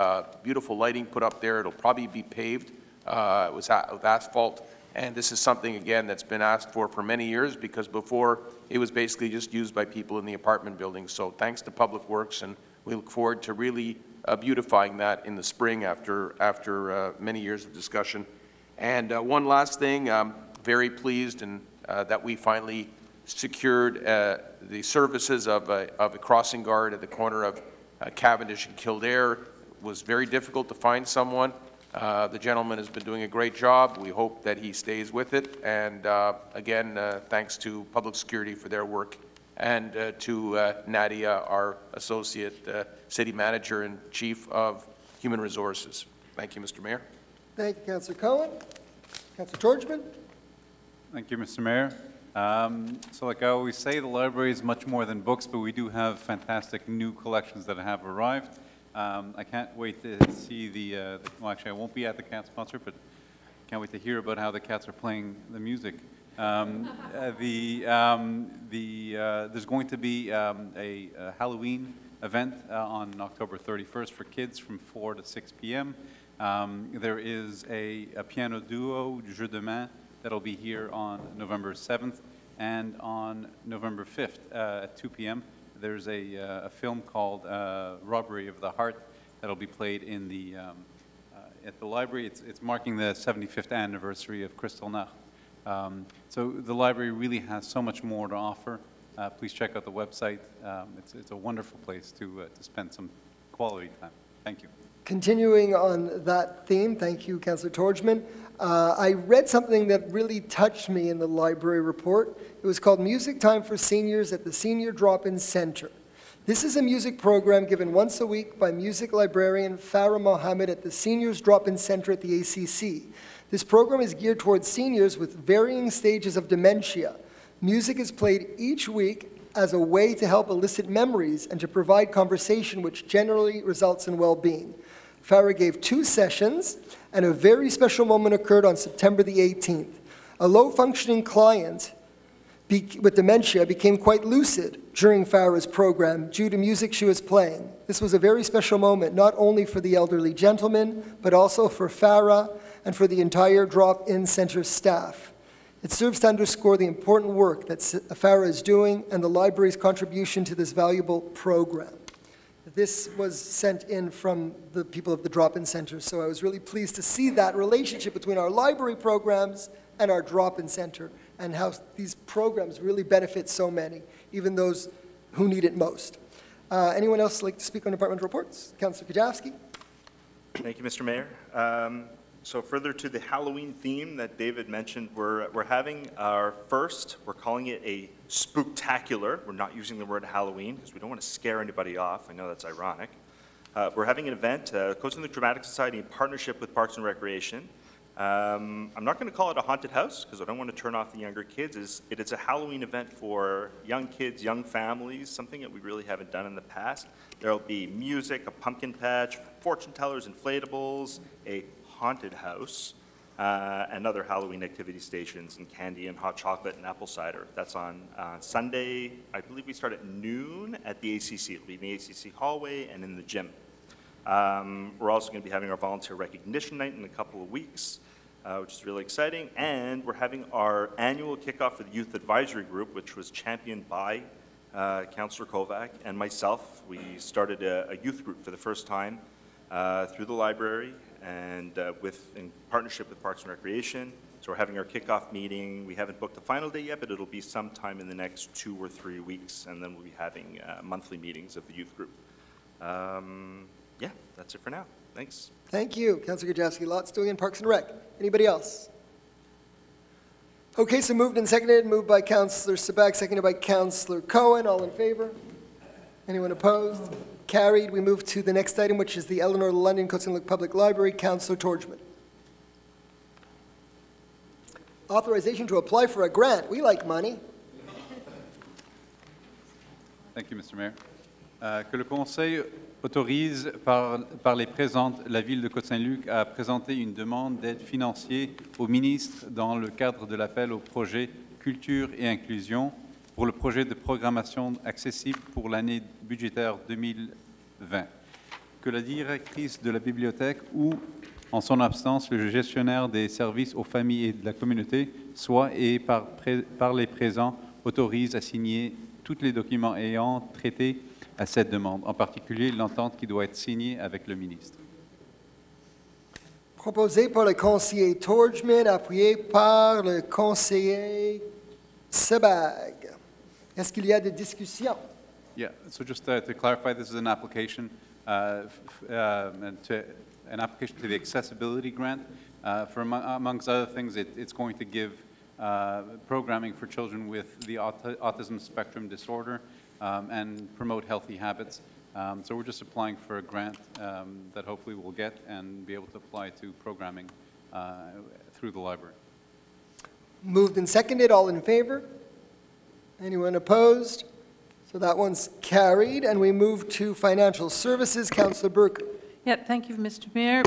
beautiful lighting put up there. It'll probably be paved with asphalt. And this is something, again, that's been asked for many years, because before it was basically just used by people in the apartment buildings. So thanks to Public Works, and we look forward to really beautifying that in the spring after many years of discussion. And one last thing, I'm very pleased that we finally secured the services of a crossing guard at the corner of Cavendish and Kildare. It was very difficult to find someone. The gentleman has been doing a great job. We hope that he stays with it. And again, thanks to Public Security for their work, and to Nadia, our associate city manager and chief of human resources. Thank you, Mr. Mayor. Thank you, Councillor Cohen. Councillor Torchman. Thank you, Mr. Mayor. So like I always say, the library is much more than books, but we do have fantastic new collections that have arrived. I can't wait to see well, actually I won't be at the Cats concert, but can't wait to hear about how the Cats are playing the music. There's going to be a Halloween event on October 31st for kids from 4 to 6 p.m. There is a piano duo, Jeu de Main, that'll be here on November 7th, and on November 5th at 2 p.m. There's a film called Robbery of the Heart that'll be played in the, at the library. It's marking the 75th anniversary of Kristallnacht. So the library really has so much more to offer. Please check out the website. It's a wonderful place to spend some quality time. Thank you. Continuing on that theme, thank you, Councillor Torchman. I read something that really touched me in the library report. It was called Music Time for Seniors at the Senior Drop-In Center. This is a music program given once a week by music librarian Farah Mohammed at the Seniors Drop-In Center at the ACC. This program is geared towards seniors with varying stages of dementia. Music is played each week as a way to help elicit memories and to provide conversation, which generally results in well-being. Farah gave 2 sessions, and a very special moment occurred on September the 18th. A low-functioning client with dementia became quite lucid during Farah's program due to music she was playing. This was a very special moment, not only for the elderly gentleman, but also for Farah and for the entire drop-in center staff. It serves to underscore the important work that Farah is doing and the library's contribution to this valuable program. This was sent in from the people of the drop-in center, so I was really pleased to see that relationship between our library programs and our drop-in center, and how these programs really benefit so many, even those who need it most. Anyone else like to speak on departmental reports? Councillor Kujawski. Thank you, Mr. Mayor. So further to the Halloween theme that David mentioned, we're having our first, we're calling it a spooktacular. We're not using the word Halloween because we don't want to scare anybody off. I know that's ironic. We're having an event, Côte Saint-Luc Dramatic Society in partnership with Parks and Recreation. I'm not going to call it a haunted house because I don't want to turn off the younger kids. It is a Halloween event for young kids, young families, something that we really haven't done in the past. There will be music, a pumpkin patch, fortune tellers, inflatables, a haunted house, and other Halloween activity stations, and candy and hot chocolate and apple cider. That's on Sunday. I believe we start at noon at the ACC. It'll be in the ACC hallway and in the gym. We're also going to be having our volunteer recognition night in a couple of weeks, which is really exciting. And we're having our annual kickoff for the Youth Advisory Group, which was championed by Councillor Kovac and myself. We started a youth group for the first time through the library and in partnership with Parks and Recreation. So we're having our kickoff meeting. We haven't booked the final day yet, but it'll be sometime in the next 2 or 3 weeks, and then we'll be having monthly meetings of the youth group. Yeah, that's it for now. Thanks. Thank you, Councillor Gajewski. Lots doing in Parks and Rec. Anybody else? Okay, so moved and seconded. Moved by Councillor Sebag, seconded by Councillor Cohen. All in favor? Anyone opposed? Carried. We move to the next item, which is the Eleanor London Côte Saint-Luc Public Library. Councillor Torgman. Authorization to apply for a grant. We like money. Thank you, Mr. Mayor. Que le Conseil autorise par les présentes la Ville de Côte-Saint-Luc à présenter une demande d'aide financière au ministre dans le cadre de l'appel au projet Culture et Inclusion pour le projet de programmation accessible pour l'année budgétaire 2020. Que la directrice de la bibliothèque ou, en son absence, le gestionnaire des services aux familles et de la communauté soit et par les présents autorise à signer tous les documents ayant traité à cette demande, en particulier l'entente qui doit être signée avec le ministre. Proposé par le conseiller Torgman, appuyé par le conseiller Sebag. Est-ce qu'il y a des discussions? Yeah, so just to clarify, this is an application, to the accessibility grant. For amongst other things, it's going to give programming for children with the autism spectrum disorder. And promote healthy habits. So we're just applying for a grant that hopefully we'll get and be able to apply to programming through the library. Moved and seconded, all in favor? Anyone opposed? So that one's carried, and we move to financial services. Councillor Burke. Yep, thank you, Mr. Mayor.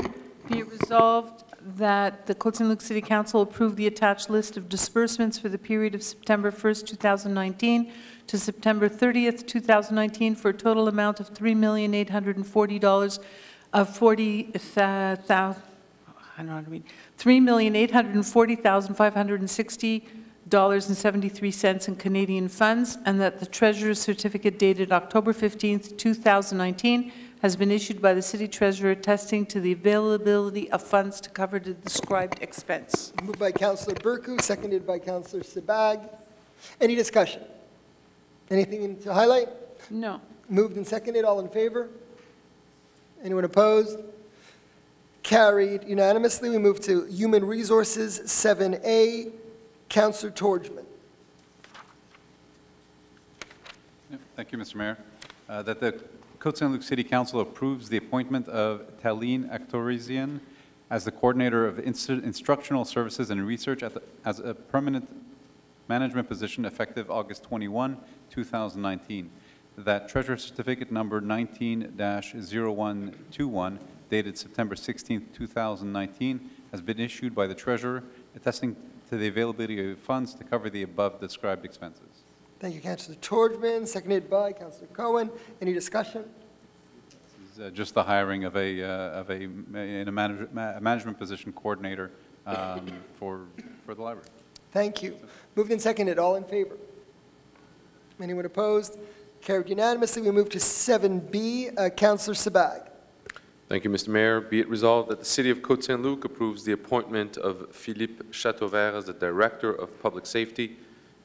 Be it resolved that the Côte Saint-Luc City Council approved the attached list of disbursements for the period of September 1st, 2019 to September 30th, 2019 for a total amount of $3,840,560.73 in Canadian funds, and that the Treasurer's certificate dated October 15th, 2019 has been issued by the City Treasurer attesting to the availability of funds to cover the described expense. Moved by Councillor Berku, seconded by Councillor Sebag. Any discussion? Anything to highlight? No. Moved and seconded, all in favor? Anyone opposed? Carried unanimously. We move to Human Resources, 7A. Councillor Torgman. Thank you, Mr. Mayor. That the Côte Saint-Luc City Council approves the appointment of Taline Akhtourian as the coordinator of instructional services and research as a permanent management position effective August 21, 2019. That Treasurer Certificate number 19-0121, dated September 16, 2019, has been issued by the Treasurer, attesting to the availability of funds to cover the above described expenses. Thank you, Councillor Torgman, seconded by Councillor Cohen. Any discussion? This is just the hiring of a management position coordinator for the library. Thank you. Moved and seconded. All in favor? Anyone opposed? Carried unanimously. We move to 7B. Councillor Sebag. Thank you, Mr. Mayor. Be it resolved that the City of Côte Saint-Luc approves the appointment of Philippe Chateauvert as the Director of Public Safety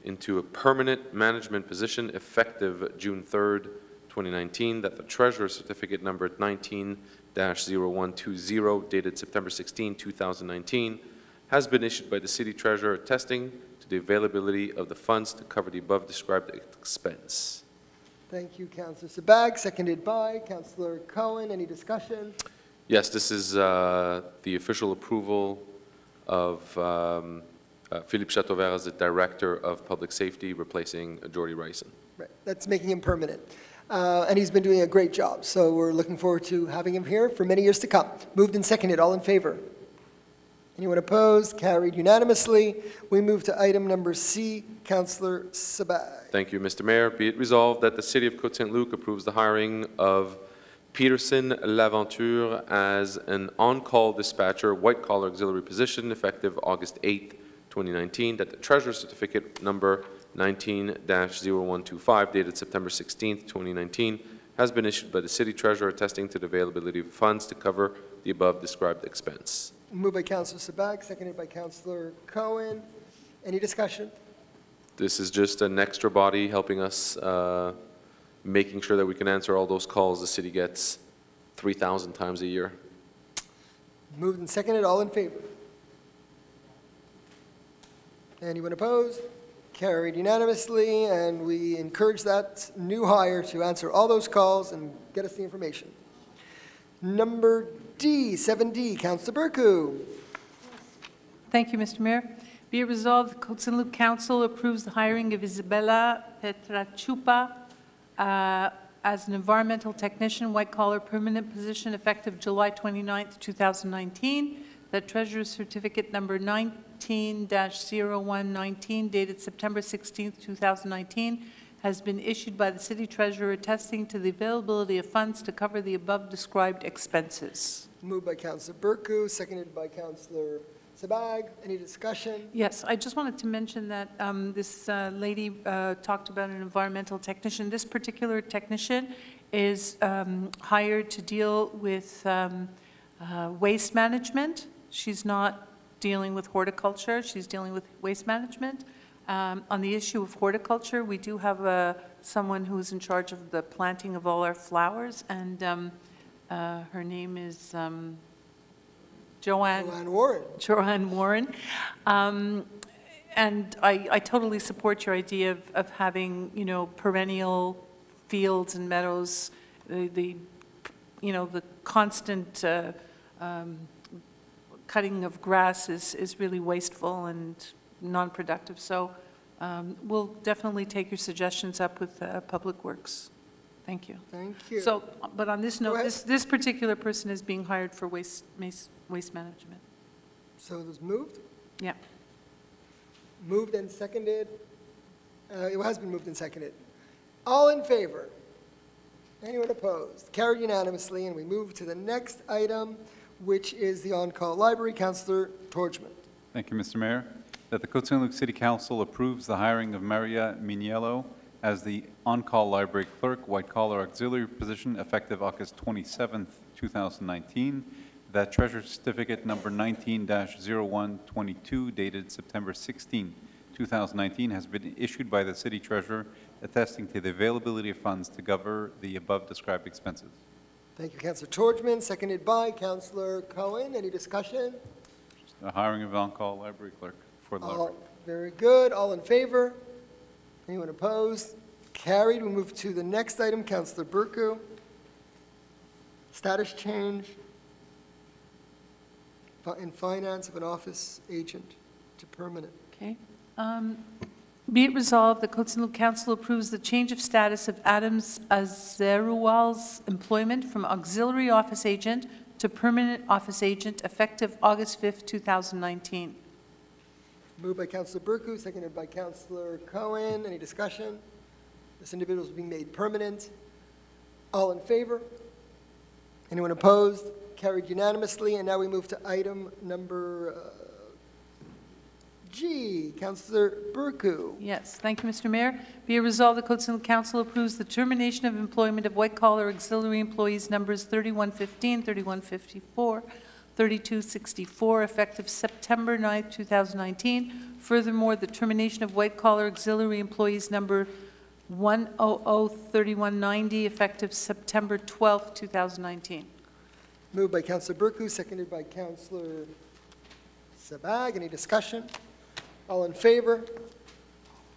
into a permanent management position effective June 3rd, 2019. That the Treasurer Certificate number 19-0120, dated September 16, 2019, has been issued by the City Treasurer attesting to the availability of the funds to cover the above described expense. Thank you, Councillor Sebag, seconded by Councillor Cohen. Any discussion? Yes, this is the official approval of Philippe Chateauvert as the director of public safety, replacing Jordi Raisen. Right, that's making him permanent. And he's been doing a great job, so we're looking forward to having him here for many years to come. Moved and seconded, all in favor? Anyone opposed? Carried unanimously. We move to item number C, Councillor Sabag. Thank you, Mr. Mayor. Be it resolved that the City of Côte Saint-Luc approves the hiring of Peterson Laventure as an on-call dispatcher, white-collar auxiliary position, effective August 8th, 2019, that the Treasurer's Certificate number 19-0125, dated September 16th, 2019, has been issued by the City Treasurer attesting to the availability of funds to cover the above-described expense. Moved by Councillor Sabag, seconded by Councillor Cohen. Any discussion? This is just an extra body helping us, making sure that we can answer all those calls the City gets 3,000 times a year. Moved and seconded, all in favor? Anyone opposed? Carried unanimously, and we encourage that new hire to answer all those calls and get us the information. Number D, 7D, Councillor Berku. Thank you, Mr. Mayor. Be it resolved, the Côte Saint-Luc Council approves the hiring of Isabella Petrachupa as an environmental technician, white-collar permanent position, effective July 29th, 2019. The Treasurer's Certificate number 19-0119, dated September 16th, 2019, has been issued by the City Treasurer attesting to the availability of funds to cover the above-described expenses. Moved by Councillor Berku, seconded by Councillor Sabag. Any discussion? Yes, I just wanted to mention that this lady talked about an environmental technician. This particular technician is hired to deal with waste management. She's not dealing with horticulture, she's dealing with waste management. On the issue of horticulture, we do have someone who's in charge of the planting of all our flowers, and her name is Joanne Warren. Joanne Warren. And I totally support your idea of having, you know, perennial fields and meadows, the constant cutting of grass is really wasteful and non-productive, so we'll definitely take your suggestions up with Public Works. Thank you. Thank you. So, but on this note, this particular person is being hired for waste management. So it was moved? Yeah. Moved and seconded. It has been moved and seconded. All in favor? Anyone opposed? Carried unanimously, and we move to the next item, which is the on-call library. Councillor Torchman. Thank you, Mr. Mayor. That the Côte Saint-Luc City Council approves the hiring of Maria Miniello as the on-call library clerk, white-collar auxiliary position, effective August 27th, 2019. That Treasurer's Certificate number 19-0122, dated September 16, 2019, has been issued by the City Treasurer, attesting to the availability of funds to cover the above-described expenses. Thank you, Councillor Torchman, seconded by Councillor Cohen. Any discussion? Just the hiring of on-call library clerk. Very good. All in favor? Anyone opposed? Carried. We move to the next item. Councillor Berku. Status change in finance of an office agent to permanent. Okay. Be it resolved, the Côte Saint-Luc Council approves the change of status of Adams Azeroual's employment from auxiliary office agent to permanent office agent, effective August 5th, 2019. Moved by Councillor Berku, seconded by Councillor Cohen. Any discussion? This individual is being made permanent. All in favor? Anyone opposed? Carried unanimously. And now we move to item number G. Councillor Berku. Yes, thank you, Mr. Mayor. Be it resolved, the Côte Saint-Luc Council approves the termination of employment of white-collar auxiliary employees numbers 3115, 3154, 3264, effective September 9th, 2019. Furthermore, the termination of white-collar auxiliary employees number 1003190, effective September 12th, 2019. Moved by Councillor Berku, seconded by Councillor Sabag. Any discussion? All in favor?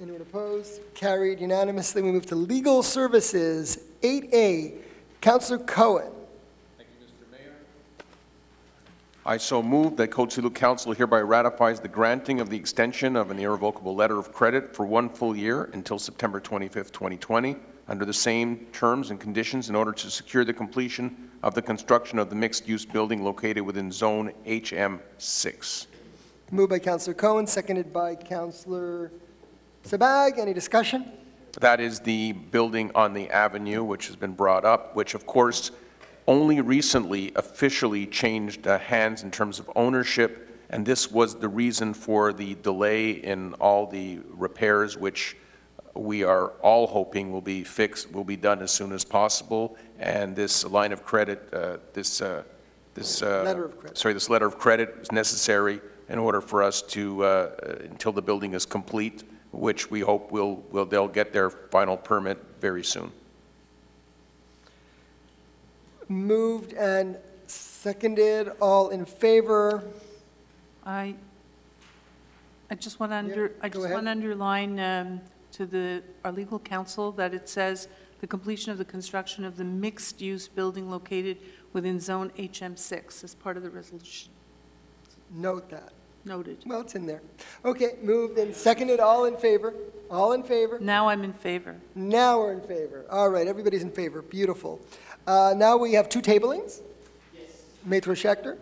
Anyone opposed? Carried unanimously. We move to legal services, 8A. Councillor Cohen. I so move that Côte Saint-Luc Council hereby ratifies the granting of the extension of an irrevocable letter of credit for one full year until September 25th, 2020, under the same terms and conditions in order to secure the completion of the construction of the mixed-use building located within Zone HM6. Moved by Councillor Cohen, seconded by Councillor Sabag. Any discussion? That is the building on the avenue, which has been brought up, which of course only recently officially changed hands in terms of ownership, and this was the reason for the delay in all the repairs, which we are all hoping will be fixed, will be done as soon as possible. And this line of credit, this letter of credit is necessary in order for us to, until the building is complete, which we hope they'll get their final permit very soon. Moved and seconded. All in favor? I just want to underline to our legal counsel that it says the completion of the construction of the mixed-use building located within Zone HM6 as part of the resolution. Note that. Noted. Well, it's in there. Okay, moved and seconded. All in favor? All in favor? Now I'm in favor. Now we're in favor. All right, everybody's in favor. Beautiful. Now we have two tablings. Yes. Maitre Schecter.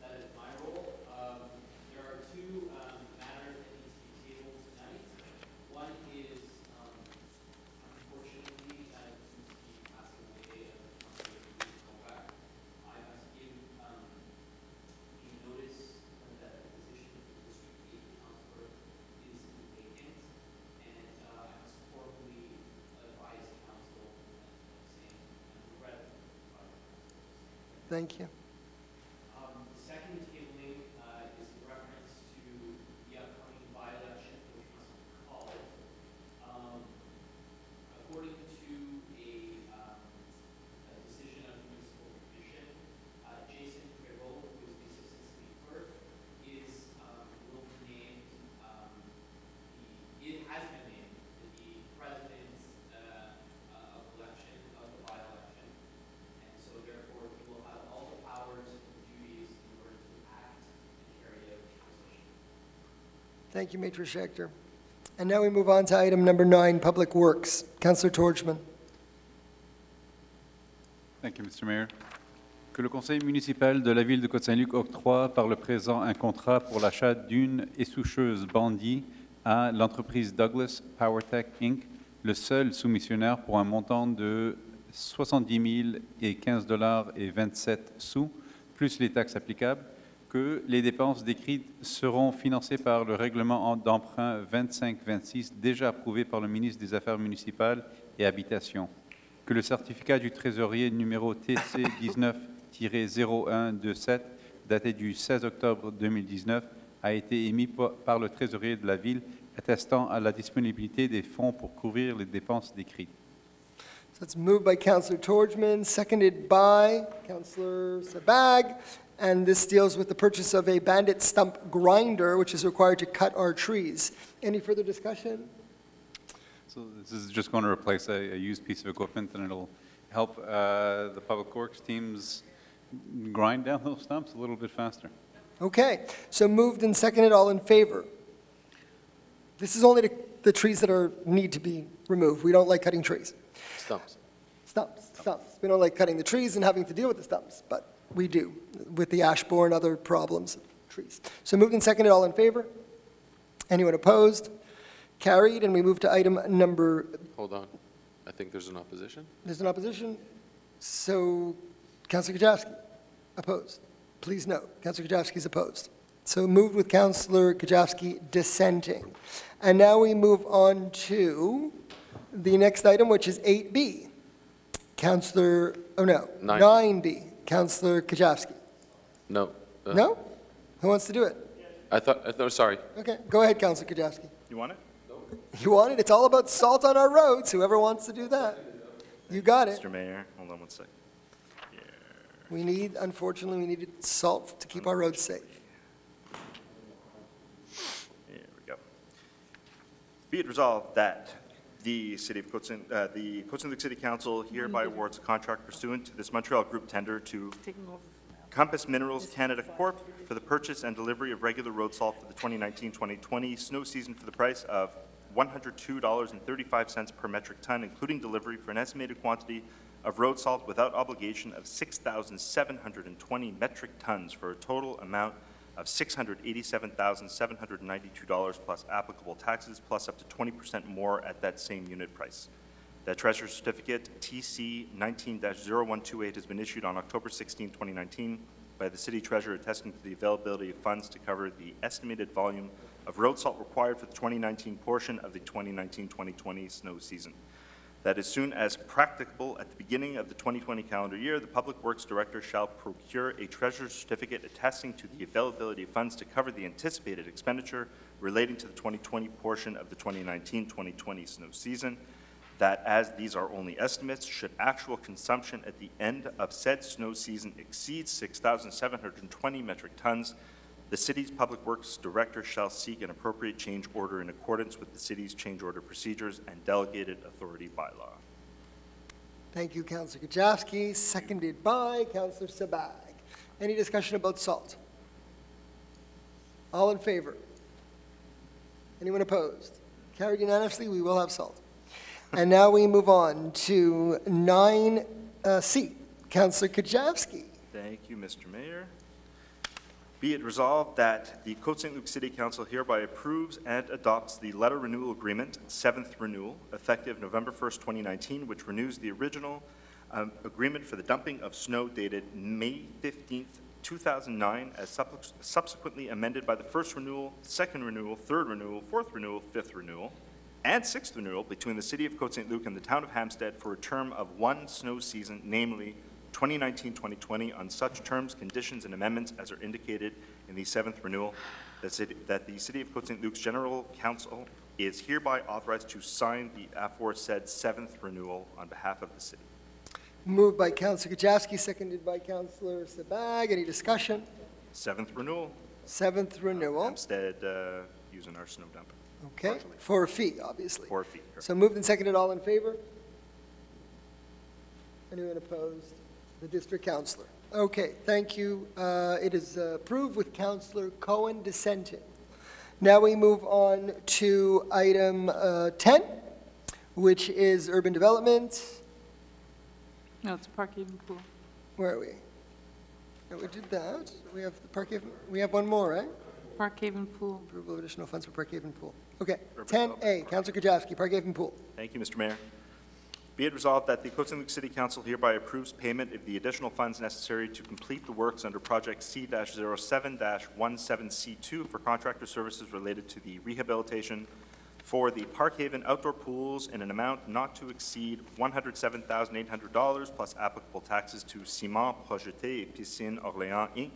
That is my role. There are two matters that need to be tabled tonight. One is, unfortunately, the passing away of Ruth Kovac. I must give the notice that the position of the district legal counselor is vacant, and I must formally advise the council. Thank you. The second tabling is in reference to the upcoming by-election for Council College. According to a decision of the Municipal Commission, Jason Prevost, who is the Assistant Speaker, will be named, it has been named, the President of election, of the by-election. And so, therefore, he will have all the powers and duties in order to act and carry out the position. Thank you, Maitre Schecter. And now we move on to item number 9, Public Works. Councillor Torchman. Thank you, Mr. Mayor. Que le Conseil municipal de la ville de Côte-Saint-Luc octroie par le présent un contrat pour l'achat d'une essoucheuse Bandit à l'entreprise Douglas PowerTech Inc., le seul soumissionnaire, pour un montant de $70,015.27, plus les taxes applicables, que les dépenses décrites seront financées par le règlement d'emprunt 2526, déjà approuvé par le ministre des Affaires municipales et Habitation, que le certificat du trésorier numéro TC 19-0127, daté du 16 octobre 2019, a été émis par le trésorier de la ville, attestant à la disponibilité des fonds pour couvrir les dépenses décrites. So it's moved by Councillor Torjman, seconded by Councillor Sabag, and this deals with the purchase of a bandit stump grinder, which is required to cut our trees. Any further discussion? So this is just going to replace a used piece of equipment, and it'll help the public works teams grind down those stumps a little bit faster. Okay, so moved and seconded. All in favor? This is only the trees that need to be removed. We don't like cutting trees. Stumps. We don't like cutting the trees and having to deal with the stumps, but we do with the ash borer and other problems of trees. So moved and seconded. All in favor? Anyone opposed? Carried. And we move to item number... Hold on. I think there's an opposition. There's an opposition. So Councillor Kajavsky, opposed. Please note, Councillor Kajavsky is opposed. So moved with Councillor Kajavsky dissenting. And now we move on to the next item, which is 8B. Councillor, 9B. Councillor Kajavsky. No. No? Who wants to do it? I thought, sorry. Okay, go ahead, Councillor Kajavsky. You want it? No. You want it? It's all about salt on our roads. Whoever wants to do that. You got it. Mr. Mayor, hold on one second. Yeah. Unfortunately, we needed salt to keep our roads safe. Here we go. Be it resolved that the Côte Saint-Luc City Council hereby awards a contract pursuant to this Montreal Group tender to Compass Minerals Canada Corp. for the purchase and delivery of regular road salt for the 2019-2020 snow season for the price of $102.35 per metric ton, including delivery, for an estimated quantity of road salt without obligation of 6,720 metric tons for a total amount of $687,792 plus applicable taxes, plus up to 20% more at that same unit price. The Treasurer's Certificate TC-19-0128 has been issued on October 16, 2019 by the City Treasurer, attesting to the availability of funds to cover the estimated volume of road salt required for the 2019 portion of the 2019-2020 snow season. That as soon as practicable at the beginning of the 2020 calendar year, the Public Works Director shall procure a Treasurer's Certificate attesting to the availability of funds to cover the anticipated expenditure relating to the 2020 portion of the 2019-2020 snow season. That as these are only estimates, should actual consumption at the end of said snow season exceed 6,720 metric tons, the city's Public Works Director shall seek an appropriate change order in accordance with the city's change order procedures and delegated authority bylaw. Thank you, Councillor Kujavsky, seconded by Councillor Sabag. Any discussion about salt? All in favor? Anyone opposed? Carried unanimously. We will have salt. And now we move on to 9C. Councillor Kujavsky. Thank you, Mr. Mayor. Be it resolved that the Côte Saint-Luc City Council hereby approves and adopts the letter renewal agreement, 7th renewal, effective November 1st, 2019, which renews the original agreement for the dumping of snow dated May 15th, 2009, as subsequently amended by the first renewal, second renewal, third renewal, fourth renewal, fifth renewal, and sixth renewal between the City of Côte Saint Luc and the Town of Hampstead for a term of one snow season, namely 2019-2020, on such terms, conditions, and amendments as are indicated in the seventh renewal, that the City of Côte Saint Luc's General Council is hereby authorized to sign the aforesaid seventh renewal on behalf of the city. Moved by Councillor Kujavsky, seconded by Councillor Sabag. Any discussion? Seventh renewal. Seventh renewal. Hampstead using our snow dump. Okay, partially. For a fee, obviously. For a fee, correct. So moved and seconded, all in favor? Anyone opposed? The district councillor. Okay, thank you. It is approved with Councillor Cohen dissenting. Now we move on to item 10, which is urban development. No, it's parking and pool. Where are we? No, we did that. We have the parking. We have one more, right? Park Haven Pool. Approval of additional funds for Park Haven Pool. Okay, 10A, Councillor Kujavsky, Park Haven Pool. Thank you, Mr. Mayor. Be it resolved that the Côte Saint Luc City Council hereby approves payment of the additional funds necessary to complete the works under Project C-07-17C2 for contractor services related to the rehabilitation for the Park Haven outdoor pools in an amount not to exceed $107,800 plus applicable taxes to Ciment Projeté et Piscine Orléans Inc.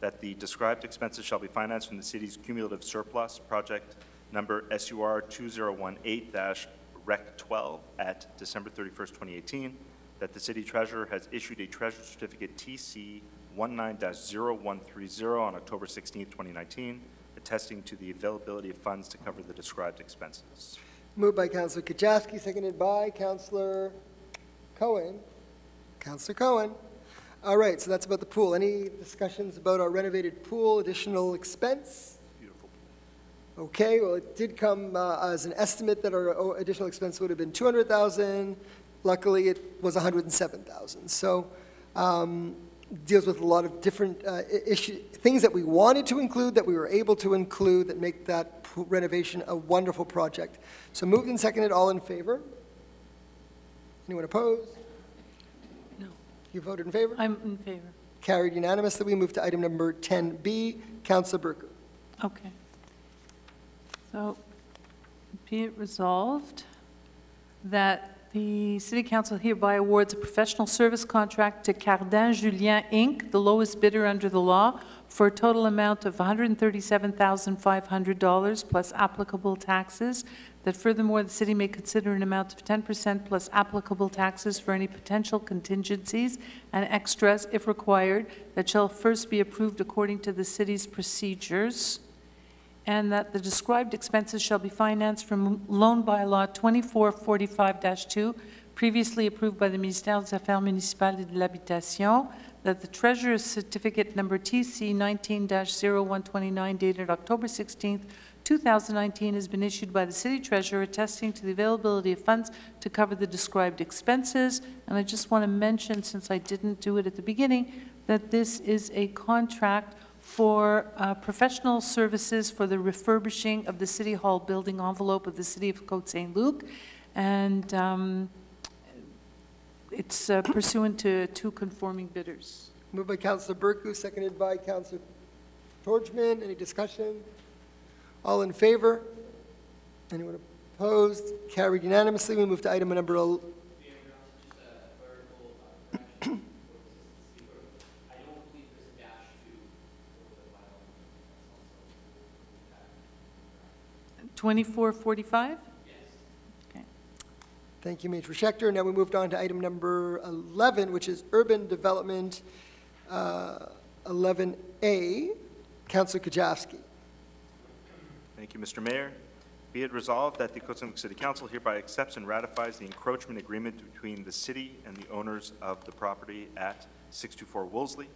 That the described expenses shall be financed from the city's cumulative surplus, project number SUR 2018-REC 12 at December 31st, 2018, that the city treasurer has issued a treasurer's certificate TC 19-0130 on October 16th, 2019, attesting to the availability of funds to cover the described expenses. Moved by Councillor Kujavsky, seconded by Councillor Cohen. Councillor Cohen. All right, so that's about the pool. Any discussions about our renovated pool, additional expense? Beautiful. Okay, well, it did come as an estimate that our additional expense would have been $200,000. Luckily, it was $107,000. So deals with a lot of different things that we wanted to include, that we were able to include, that make that renovation a wonderful project. So moved and seconded, all in favor? Anyone opposed? You voted in favor? I'm in favor. Carried unanimously. We move to item number 10B. Councillor Berger. Okay. So be it resolved that the City Council hereby awards a professional service contract to Cardin Julien Inc., the lowest bidder under the law, for a total amount of $137,500 plus applicable taxes. That furthermore, the city may consider an amount of 10% plus applicable taxes for any potential contingencies and extras, if required, that shall first be approved according to the city's procedures, and that the described expenses shall be financed from Loan Bylaw 2445-2 previously approved by the Ministère des Affaires Municipales et de l'Habitation, that the Treasurer's Certificate number TC 19-0129, dated October 16th, 2019, has been issued by the City Treasurer attesting to the availability of funds to cover the described expenses. And I just want to mention, since I didn't do it at the beginning, that this is a contract for professional services for the refurbishing of the City Hall building envelope of the City of Côte Saint-Luc. And it's pursuant to two conforming bidders. Moved by Councillor Berku, seconded by Councillor Torchman. Any discussion? All in favor? Anyone opposed? Carried unanimously. We move to item number 11. I don't believe there's a dash 2445? Yes. Okay. Thank you, Major Schecter. Now we moved on to item number 11, which is urban development 11A. Councillor Kajavsky. Thank you, Mr. Mayor. Be it resolved that the Côte Saint-Luc City Council hereby accepts and ratifies the encroachment agreement between the city and the owners of the property at 624 Wolseley,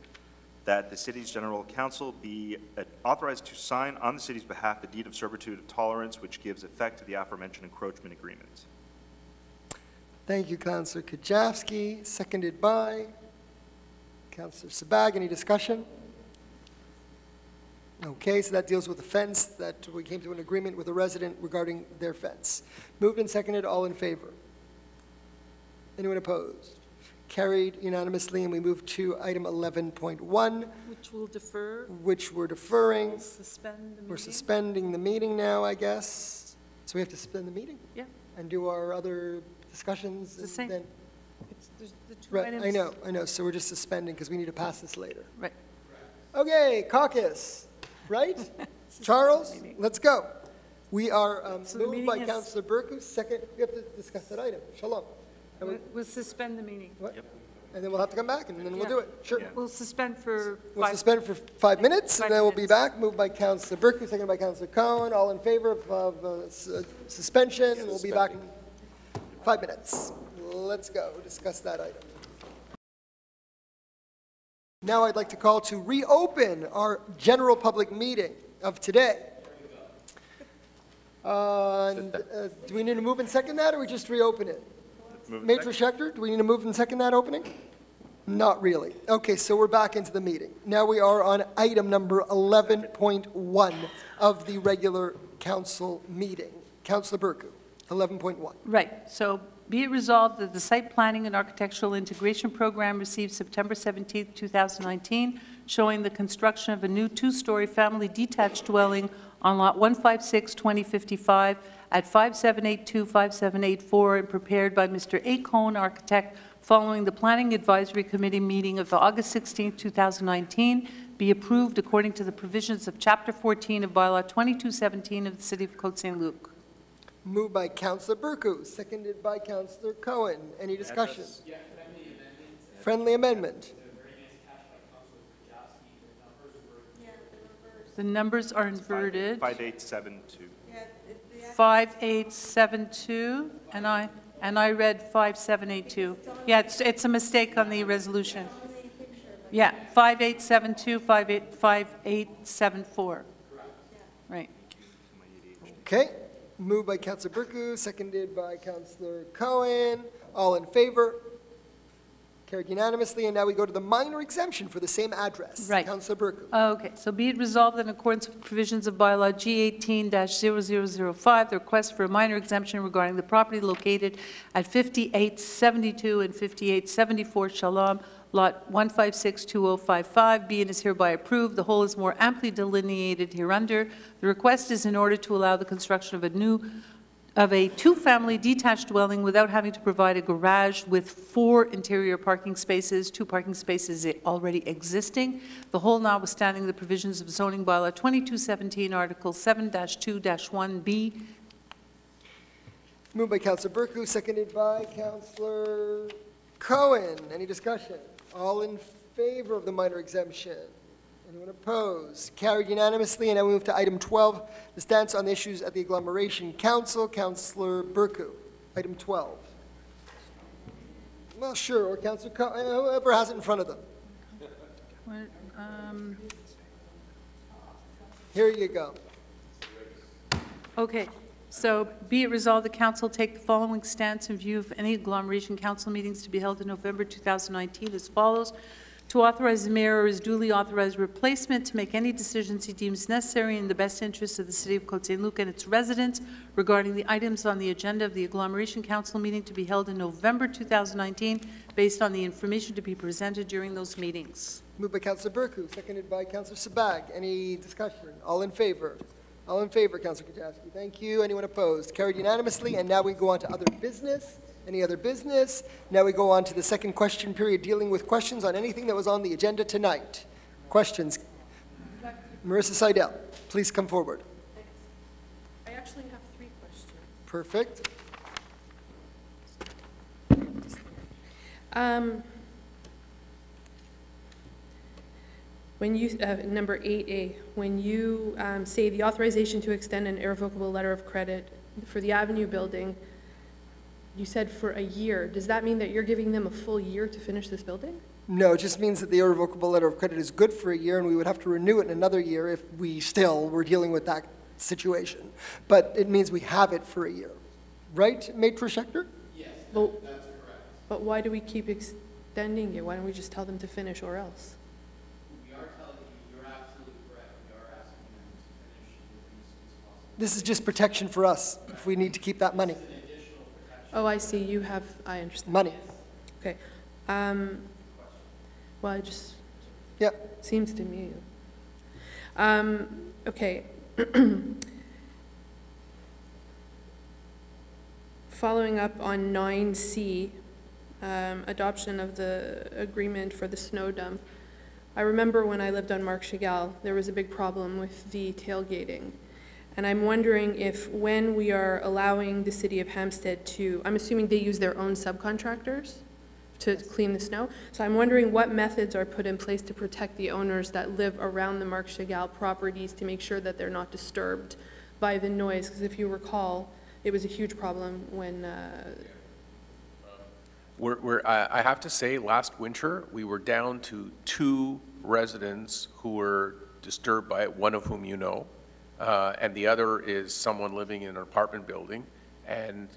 that the city's general council be authorized to sign on the city's behalf the deed of servitude of tolerance, which gives effect to the aforementioned encroachment agreement. Thank you, Councillor Kajavsky, seconded by Councillor Sabag. Any discussion? Okay, so that deals with the fence that we came to an agreement with a resident regarding their fence. Moved and seconded, all in favor? Anyone opposed? Carried unanimously, and we move to item 11.1. Which we'll defer. Which we're deferring. We'll suspend the meeting. We're suspending the meeting now, I guess. So we have to suspend the meeting? Yeah. And do our other discussions? It's the same. Then it's, the two right, items. I know. So we're just suspending because we need to pass this later. Right. Okay, caucus. Right? Charles, let's go. We are moved by Councillor Berku. Second, we have to discuss that item. Shalom. And we'll suspend the meeting. What? Yep. And then we'll have to come back, and then we'll do it. Sure. Yeah. We'll suspend for five minutes, and then we'll be back. Moved by Councillor Berku, second by Councillor Cohen. All in favor of suspension. Yes, we'll be back in 5 minutes. Let's go discuss that item. Now I'd like to call to reopen our general public meeting of today. Do we need to move and second that, or we just reopen it? Major Schecter, do we need to move and second that opening? Not really. Okay, so we're back into the meeting. Now we are on item number 11.1 of the regular council meeting. Councillor Berku, 11.1. Right. So. Be it resolved that the Site Planning and Architectural Integration Program received September 17, 2019, showing the construction of a new two-story family detached dwelling on Lot 156-2055 at 5782-5784 and prepared by Mr. A. Cohen, architect, following the Planning Advisory Committee meeting of August 16, 2019, be approved according to the provisions of Chapter 14 of Bylaw 2217 of the City of Côte Saint-Luc. Moved by Councillor Berku, seconded by Councillor Cohen. Any discussion? Yeah, friendly amendment. The numbers are inverted. 5872. 5872, and I read 5782. Yeah, it's a mistake on the resolution. Yeah, 5872, 5874. Right. Okay. Moved by Councillor Berku, seconded by Councillor Cohen. All in favor? Carried unanimously. And now we go to the minor exemption for the same address. Right. Councillor Berku. Okay. So be it resolved that in accordance with provisions of bylaw G18-0005, the request for a minor exemption regarding the property located at 5872 and 5874 Shalom, Lot 156-2055 be and is hereby approved. The whole is more amply delineated hereunder. The request is in order to allow the construction of a two-family detached dwelling without having to provide a garage with 4 interior parking spaces, 2 parking spaces already existing. The whole notwithstanding the provisions of zoning bylaw 2217, Article 7-2-1B. Moved by Councillor Berku, seconded by Councillor Cohen. Any discussion? All in favor of the minor exemption? Anyone opposed? Carried unanimously. And now we move to item 12, the stance on the issues at the Agglomeration Council. Councillor Berku, item 12. Well, sure, or Councillor Cohen, whoever has it in front of them. Well, here you go. Okay. So, be it resolved, the Council take the following stance in view of any agglomeration Council meetings to be held in November 2019 as follows. To authorize the Mayor or his duly authorized replacement to make any decisions he deems necessary in the best interests of the City of Côte Saint-Luc and its residents regarding the items on the agenda of the agglomeration Council meeting to be held in November 2019 based on the information to be presented during those meetings. Moved by Councillor Berku, seconded by Councillor Sabag. Any discussion? All in favor? All in favor, Councillor Kujawski. Thank you. Anyone opposed? Carried unanimously. And now we go on to other business. Any other business? Now we go on to the second question period, dealing with questions on anything that was on the agenda tonight. Questions? Marissa Seidel, please come forward. I actually have 3 questions. Perfect. When you, number 8A, when you say the authorization to extend an irrevocable letter of credit for the Avenue building, you said for a year. Does that mean that you're giving them a full year to finish this building? No, it just means that the irrevocable letter of credit is good for a year, and we would have to renew it in another year if we still were dealing with that situation. But it means we have it for a year. Right, Maitre Schecter? Yes, but, that's correct. But why do we keep extending it? Why don't we just tell them to finish or else? This is just protection for us if we need to keep that money. Oh, I see. You have, I understand. Money. Okay. Well, it just seems to me. Okay. Following up on 9C, adoption of the agreement for the snow dump. I remember when I lived on Marc Chagall, there was a big problem with the tailgating. And I'm wondering if when we are allowing the city of Hampstead to, I'm assuming they use their own subcontractors to clean the snow. So I'm wondering what methods are put in place to protect the owners that live around the Marc Chagall properties to make sure that they're not disturbed by the noise. Because if you recall, it was a huge problem when... I have to say last winter, we were down to 2 residents who were disturbed by it, one of whom you know. And the other is someone living in an apartment building, and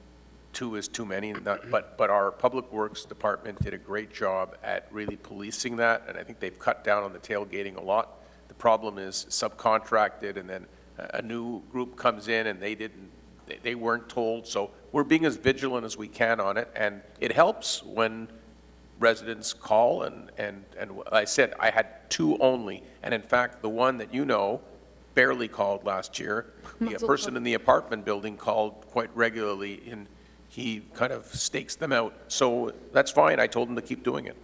2 is too many. But our Public Works Department did a great job at really policing that, and I think they've cut down on the tailgating a lot. The problem is subcontracted, and then a new group comes in, and they weren't told. So we're being as vigilant as we can on it, and it helps when residents call. And I said I had 2 only, and in fact the one that you know barely called last year. The person in the apartment building called quite regularly, and he kind of stakes them out. So that's fine. I told him to keep doing it.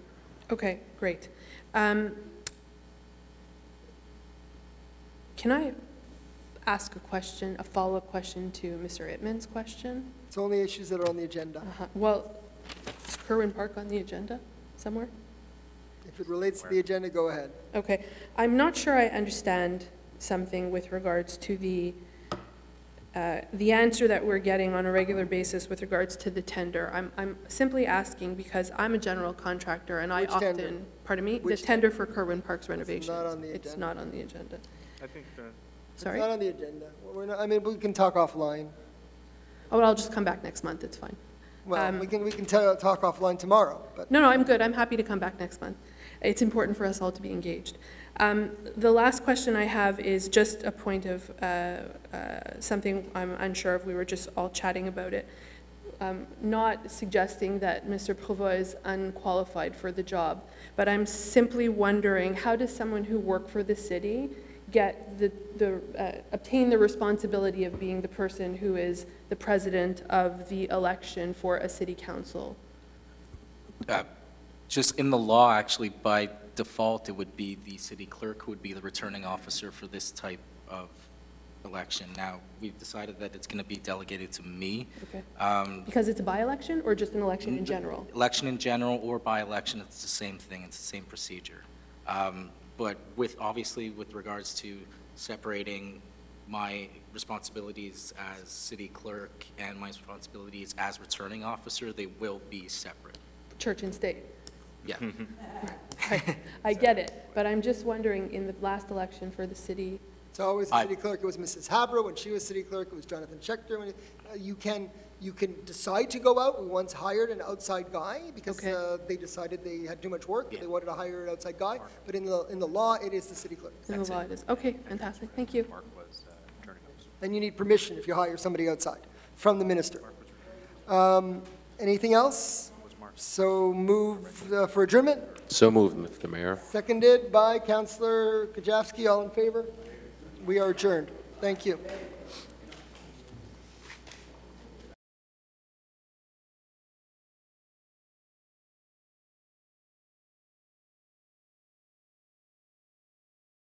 Okay, great. Can I ask a question, a follow-up question to Mr. Itman's question? It's only issues that are on the agenda. Well, is Kirwan Park on the agenda somewhere? If it relates to the agenda, go ahead. Okay. I'm not sure I understand something with regards to the answer that we're getting on a regular basis with regards to the tender. I'm simply asking because I'm a general contractor and which I often tender? Pardon me. Which the tender for Kirwan Park's renovation. It's not on the agenda. I think that. Sorry. It's not on the agenda. We're not, I mean, we can talk offline. Oh, well, I'll just come back next month. It's fine. Well, we can talk offline tomorrow. But. No, I'm good. I'm happy to come back next month. It's important for us all to be engaged. The last question I have is just a point of something I'm unsure of. We were just all chatting about it. Not suggesting that Mr. Prevost is unqualified for the job, but I'm simply wondering how does someone who worked for the city get obtain the responsibility of being the person who is the president of the election for a city council? Just in the law, actually, by default, it would be the city clerk who would be the returning officer for this type of election. Now, we've decided that it's going to be delegated to me. Okay. Because it's a by-election or just an election in general? Election in general or by-election, it's the same thing. It's the same procedure. But obviously with regards to separating my responsibilities as city clerk and my responsibilities as returning officer, they will be separate. church and state. Yeah. I get it, but I'm just wondering, in the last election for the city. It's always the city clerk. It was Mrs. Habra when she was city clerk. It was Jonathan Shecter. You can decide to go out. We once hired an outside guy because they decided they had too much work. Yeah. They wanted to hire an outside guy. Mark. But in the law, it is the city clerk. In the law, it is. Okay, fantastic. Thank you. Mark was turning host. Then you need permission if you hire somebody outside from the minister. Anything else? So move for adjournment. So moved, Mr. Mayor. Seconded by Councillor Kajavsky. All in favor? We are adjourned. Thank you.